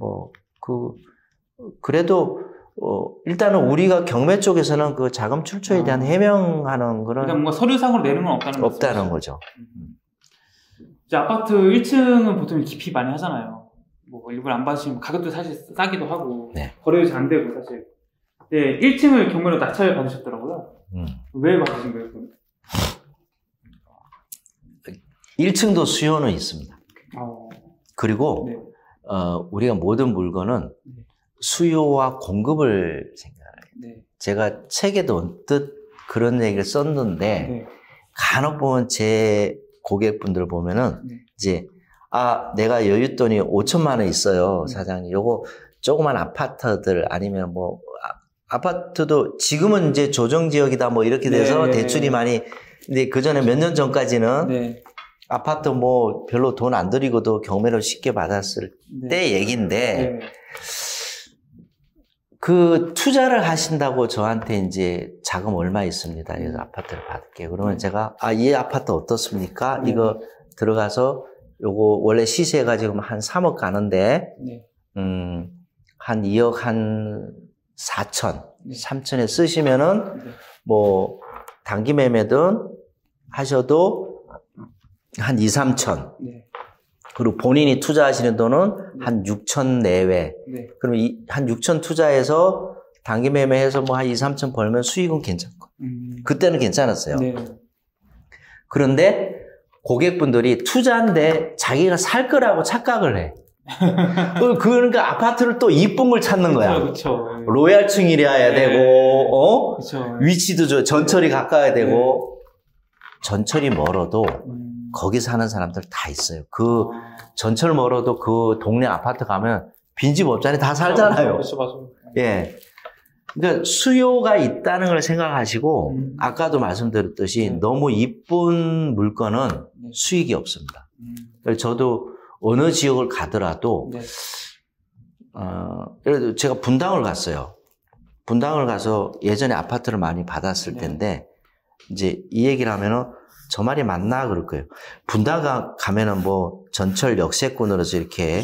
뭐 그래도 일단은 우리가 경매 쪽에서는 그 자금 출처에 대한 해명하는 그런 그러니까 뭔가 서류상으로 내는 건 없다는 거죠. 이제 아파트 1층은 보통 깊이 많이 하잖아요. 뭐 일부러 안 받으시면 가격도 사실 싸기도 하고 네. 거래도 잘 안 되고 사실. 네, 1층을 경매로 낙찰 받으셨더라고요. 왜 받으신 거예요? 그럼? 1층도 수요는 있습니다. 그리고 네. 우리가 모든 물건은 네. 수요와 공급을 생각해요. 네. 제가 책에도 언뜻 그런 얘기를 썼는데 네. 간혹 보면 제 고객분들 보면은 네. 이제 내가 여윳돈이 5천만 원 있어요, 사장님. 요거 조그만 아파트들 아니면 뭐 아파트도 지금은 이제 조정 지역이다 뭐 이렇게 돼서 네. 대출이 많이 근데 그 전에 몇 년 전까지는 네. 아파트 뭐 별로 돈 안 들이고도 경매로 쉽게 받았을 네. 때 얘긴데 네. 그 투자를 하신다고 저한테 이제 자금 얼마 있습니다. 그래서 아파트를 받을게요. 그러면 제가 이 아파트 어떻습니까? 이거 들어가서 요거 원래 시세가 지금 한 3억 가는데 네. 한 2억 한 4천, 3천에 쓰시면은 네. 뭐 단기 매매든 하셔도 한 2, 3천. 네. 그리고 본인이 투자하시는 돈은 네. 한 6천 내외. 네. 그럼 한 6천 투자해서 단기 매매해서 뭐 한 2, 3천 벌면 수익은 괜찮고. 그때는 괜찮았어요. 네. 그런데 고객분들이 투자인데 자기가 살 거라고 착각을 해. 그러니까 아파트를 또 이쁜 걸 찾는 거야. 그쵸. 로얄층이라야 네. 되고, 그쵸. 위치도 전철이 가까워야 되고, 네. 전철이 멀어도 거기 사는 사람들 다 있어요. 그 전철 멀어도 그 동네 아파트 가면 빈집 업자리 다 살잖아요. 그쵸. 예. 그러니까 수요가 있다는 걸 생각하시고 아까도 말씀드렸듯이 너무 이쁜 물건은 수익이 없습니다. 그래서 저도 어느 지역을 가더라도 예를 들어 제가 분당을 갔어요. 분당을 가서 예전에 아파트를 많이 받았을 텐데 이제 이 얘기를 하면은 저 말이 맞나 그럴 거예요. 분당 가면은 뭐 전철 역세권으로서 이렇게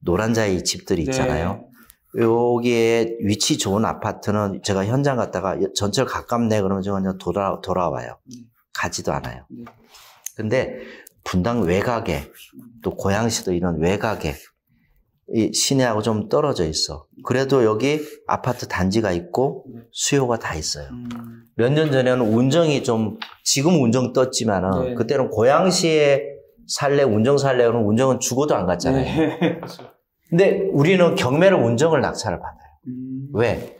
노란자이 집들이 있잖아요. 네. 여기에 위치 좋은 아파트는 제가 현장 갔다가 전철 가깝네 그러면 그냥 돌아와요. 가지도 않아요. 근데 분당 외곽에 또 고양시도 이런 외곽에 이 시내하고 좀 떨어져 있어. 그래도 여기 아파트 단지가 있고 수요가 다 있어요. 몇 년 전에는 운정이 좀, 지금 운정 떴지만은 네. 그때는 고양시에 살래, 운정 살래, 그러면 운정은 죽어도 안 갔잖아요. 네. 근데 우리는 경매를 운정을 낙찰을 받아요. 왜?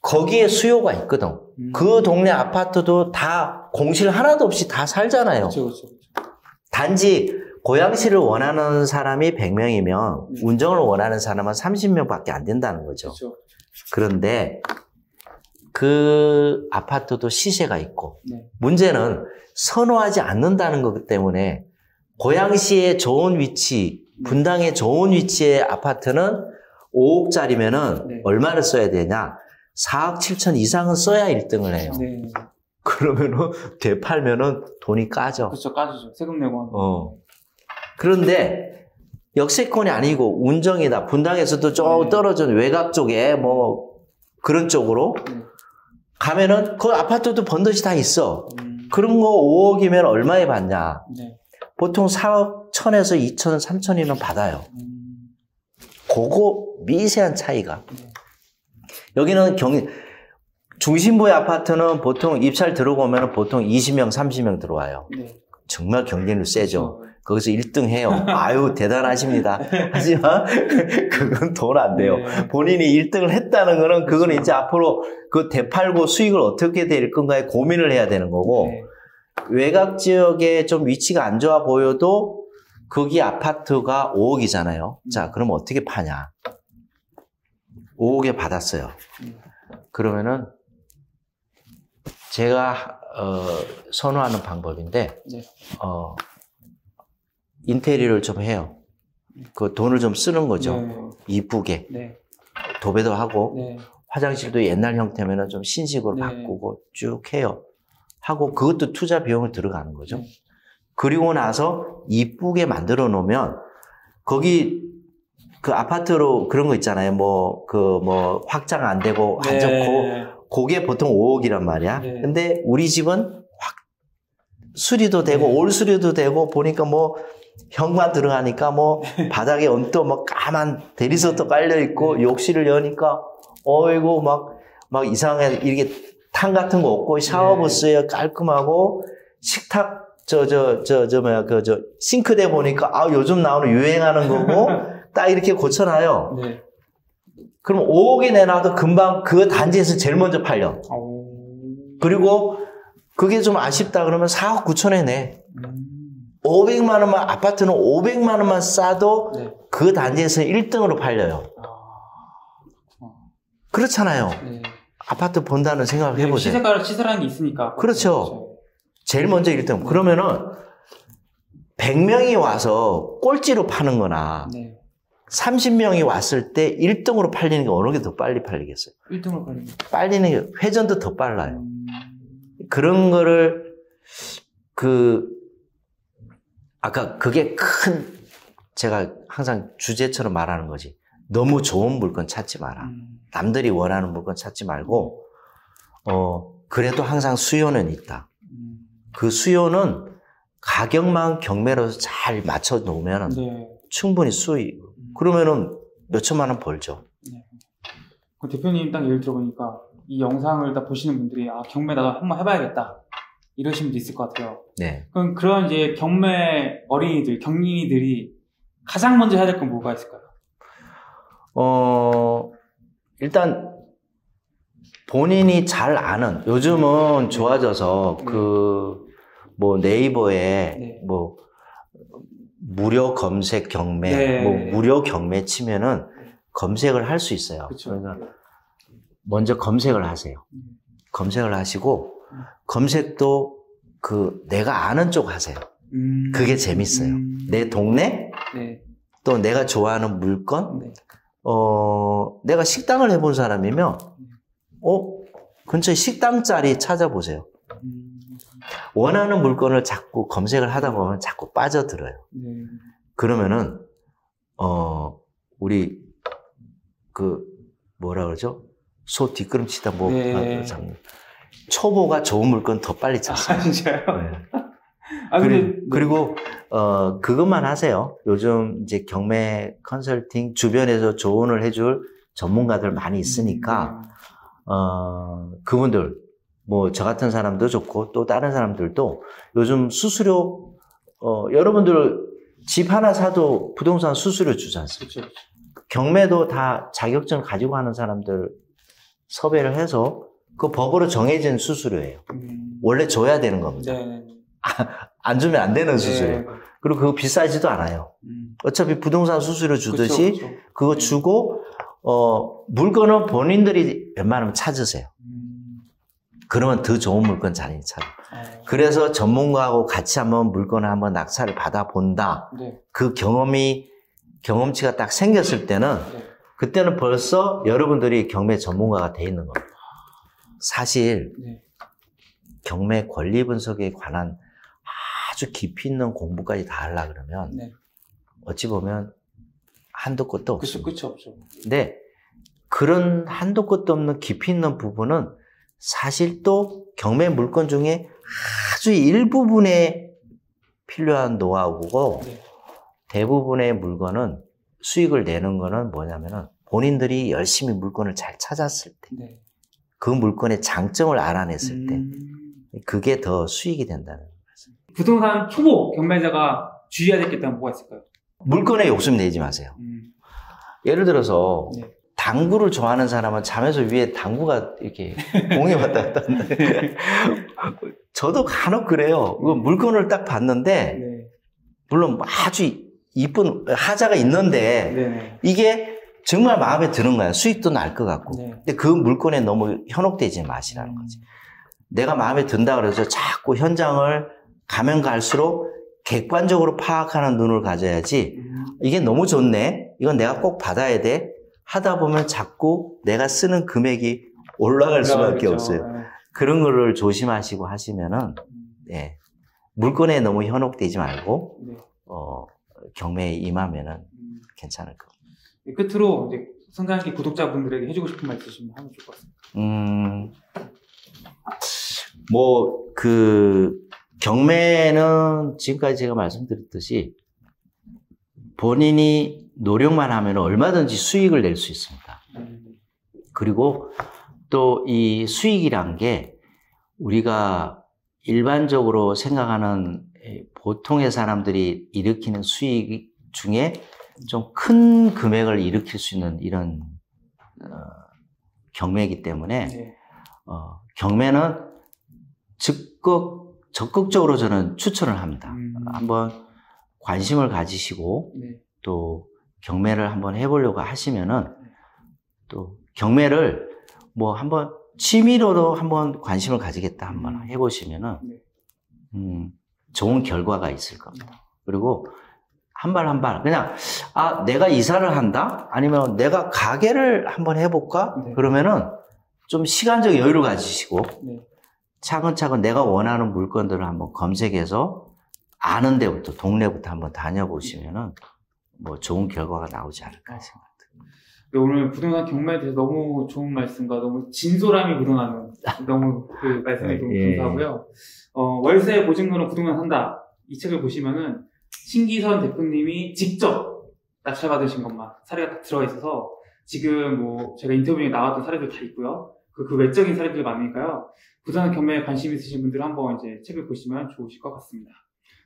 거기에 수요가 있거든. 그 동네 아파트도 다 공실 하나도 없이 다 살잖아요. 그쵸, 그쵸, 그쵸. 단지 고양시를 원하는 사람이 100명이면 운정을 원하는 사람은 30명밖에 안 된다는 거죠. 그쵸. 그런데 그 아파트도 시세가 있고 네. 문제는 선호하지 않는다는 것 때문에 고양시의 좋은 위치, 분당의 좋은 위치의 아파트는 5억짜리면은 네. 얼마를 써야 되냐? 4억 7천 이상은 써야 1등을 해요. 네. 그러면은 되팔면은 돈이 까져. 그렇죠, 까지죠. 세금 내고 하면. 그런데 역세권이 아니고 운정이다. 분당에서도 좀 떨어진 외곽 쪽에 뭐 그런 쪽으로 가면은 그 아파트도 번듯이 다 있어. 그런 거 5억이면 얼마에 받냐? 네. 보통 4억 1천에서 2천, 3천이면 받아요. 그거 미세한 차이가. 여기는 중심부의 아파트는 보통 입찰 들어오면 보통 20명, 30명 들어와요. 네. 정말 경쟁률 세죠. 거기서 1등 해요. 아유, 대단하십니다. 하지만 그건 돈 안 돼요. 네. 본인이 1등을 했다는 거는 그건 그렇죠. 이제 앞으로 그 되팔고 수익을 어떻게 될 건가에 고민을 해야 되는 거고 네. 외곽 지역에 좀 위치가 안 좋아 보여도 거기 아파트가 5억이잖아요. 자, 그럼 어떻게 파냐? 5억에 받았어요. 그러면은 제가 선호하는 방법인데 네. 인테리어를 좀 해요. 그 돈을 좀 쓰는 거죠. 네. 이쁘게 네. 도배도 하고 네. 화장실도 옛날 형태면은 좀 신식으로 네. 바꾸고 쭉 해요. 하고 그것도 투자 비용이 들어가는 거죠. 네. 그리고 나서 이쁘게 만들어 놓으면 거기 그 아파트로 그런 거 있잖아요. 뭐, 확장 안 되고 안 좋고, 그게 보통 5억이란 말이야. 네. 근데 우리 집은 수리도 되고, 네. 올 수리도 되고, 보니까 뭐, 현관 들어가니까 뭐, 바닥에 언뜻 막 까만 대리석도 깔려있고, 네. 욕실을 여니까, 어이구, 막 이상하게 이렇게 탕 같은 거 없고, 샤워부스에 네. 깔끔하고, 식탁, 싱크대 보니까, 아, 요즘 나오는 유행하는 거고, 딱 이렇게 고쳐놔요. 네. 그럼 5억에 내놔도 금방 그 단지에서 제일 먼저 팔려. 그리고 그게 좀 아쉽다 그러면 4억 9천에 내. 500만 원만, 아파트는 500만 원만 싸도 네. 그 단지에서 1등으로 팔려요. 그렇잖아요. 네. 아파트 본다는 생각을 네, 해보세요. 시세라는 게 있으니까. 그렇죠. 제일 먼저 1등. 네. 그러면은 100명이 와서 꼴찌로 파는 거나 네. 30명이 왔을 때 1등으로 팔리는 게 어느 게 더 빨리 팔리겠어요? 1등으로 팔리는 게 회전도 더 빨라요. 그런 거를 아까 그게 큰 제가 항상 주제처럼 말하는 거지. 너무 좋은 물건 찾지 마라. 남들이 원하는 물건 찾지 말고 그래도 항상 수요는 있다. 그 수요는 가격만 경매로 잘 맞춰 놓으면 네. 충분히 수익. 그러면은 몇 천만 원 벌죠. 네. 그 대표님 딱 예를 들어보니까 이 영상을 다 보시는 분들이 아 경매 나도 한번 해봐야겠다 이러신 분도 있을 것 같아요. 네. 그럼 그런 이제 경매 어린이들, 경린이들이 가장 먼저 해야 될 건 뭐가 있을까요? 일단 본인이 잘 아는 요즘은 좋아져서 그 뭐 네이버에 네. 뭐 무료 검색 경매, 네. 뭐 무료 경매 치면은 검색을 할 수 있어요. 그쵸. 그러니까 먼저 검색을 하세요. 검색을 하시고 검색도 내가 아는 쪽 하세요. 그게 재밌어요. 내 동네, 네. 또 내가 좋아하는 물건, 네. 내가 식당을 해본 사람이면, 근처에 식당 자리 찾아보세요. 원하는 물건을 자꾸 검색을 하다 보면 자꾸 빠져들어요. 그러면은 우리 뭐라 그러죠? 소 뒷걸음치다 뭐 초보가 좋은 물건 더 빨리 찾아요. 아, 진짜요? 네. 아, 그리고 그것만 하세요. 요즘 이제 경매 컨설팅 주변에서 조언을 해줄 전문가들 많이 있으니까, 그분들, 뭐, 저 같은 사람도 좋고, 또 다른 사람들도 요즘 수수료, 여러분들 집 하나 사도 부동산 수수료 주지 않습니까? 그렇죠. 경매도 다 자격증 가지고 하는 사람들 섭외를 해서 그 법으로 정해진 수수료예요. 원래 줘야 되는 겁니다. 네. 안 주면 안 되는 수수료. 네. 그리고 그거 비싸지도 않아요. 어차피 부동산 수수료 주듯이 그쵸, 그쵸. 그거 주고, 물건은 본인들이 웬만하면 찾으세요. 그러면 더 좋은 물건 자리에 찾아. 그래서 전문가하고 같이 한번 물건을 한번 낙찰을 받아본다. 네. 그 경험치가 딱 생겼을 때는, 네. 그때는 벌써 여러분들이 경매 전문가가 돼 있는 겁니다. 사실, 네. 경매 권리 분석에 관한 아주 깊이 있는 공부까지 다 하려 그러면, 네. 어찌 보면 한도 끝도 없어요. 그쵸, 없죠. 근데 그런 한도 끝도 없는 깊이 있는 부분은 사실 또 경매 물건 중에 아주 일부분에 필요한 노하우고, 네. 대부분의 물건은 수익을 내는 거는 뭐냐면은 본인들이 열심히 물건을 잘 찾았을 때, 네. 그 물건의 장점을 알아냈을 때, 그게 더 수익이 된다는 말씀. 부동산 초보 경매자가 주의해야 되겠다면 뭐가 있을까요? 물건에 욕심 내지 마세요. 예를 들어서, 네. 당구를 좋아하는 사람은 잠에서 위에 당구가 이렇게 공에 왔다 갔다 한다. 저도 간혹 그래요. 물건을 딱 봤는데, 네. 물론 아주 이쁜 하자가 있는데, 네. 이게 정말 마음에 드는 거야. 수익도 날 것 같고. 네. 근데 그 물건에 너무 현혹되지 마시라는 거지. 내가 마음에 든다 그래서 자꾸 현장을 가면 갈수록 객관적으로 파악하는 눈을 가져야지. 이게 너무 좋네. 이건 내가 꼭 받아야 돼. 하다 보면 자꾸 내가 쓰는 금액이 올라갈 수밖에 없어요. 그런 거를 조심하시고 하시면은, 예. 물건에 너무 현혹되지 말고, 네. 경매에 임하면은 괜찮을 겁니다. 끝으로 이제 선생님께 구독자분들에게 해주고 싶은 말 있으시면 하면 좋을 것 같습니다. 뭐 경매는 지금까지 제가 말씀드렸듯이 본인이 노력만 하면 얼마든지 수익을 낼 수 있습니다. 그리고 또 이 수익이란 게 우리가 일반적으로 생각하는 보통의 사람들이 일으키는 수익 중에 좀 큰 금액을 일으킬 수 있는 이런 경매이기 때문에, 네. 경매는 적극적으로 저는 추천을 합니다. 한번 관심을 가지시고, 네. 또 경매를 한번 해보려고 하시면은, 또 경매를 뭐 한번 취미로도 한번 관심을 가지겠다 한번 해보시면은, 좋은 결과가 있을 겁니다. 그리고 한 발 한 발 그냥 내가 이사를 한다? 아니면 내가 가게를 한번 해볼까? 네. 그러면은 좀 시간적 여유를 가지시고, 네. 차근차근 내가 원하는 물건들을 한번 검색해서 아는 데부터 동네부터 한번 다녀보시면은 뭐 좋은 결과가 나오지 않을까 생각합니다. 네, 오늘 부동산 경매에 대해서 너무 좋은 말씀과 너무 진솔함이 묻어나는 너무 그 말씀이 너무 감사하고요. 월세 보증금으로 부동산 산다 이 책을 보시면은. 신기선 대표님이 직접 낙찰받으신 것만 사례가 다 들어가 있어서 지금 뭐 제가 인터뷰에 나왔던 사례들 다 있고요. 그 외적인 사례들 많으니까요. 부동산 경매에 관심 있으신 분들 한번 이제 책을 보시면 좋으실 것 같습니다.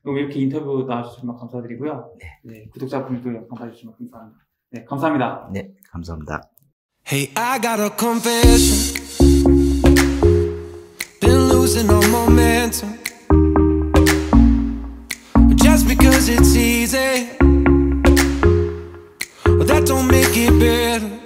오늘 이렇게 인터뷰 나와주셔서 정말 감사드리고요. 네. 네, 구독자분들도 영상 봐주시면 감사합니다. 네, 감사합니다. 네, 감사합니다. Hey, I got a confession. Been losing all momentum. Because it's easy, well, that don't make it better.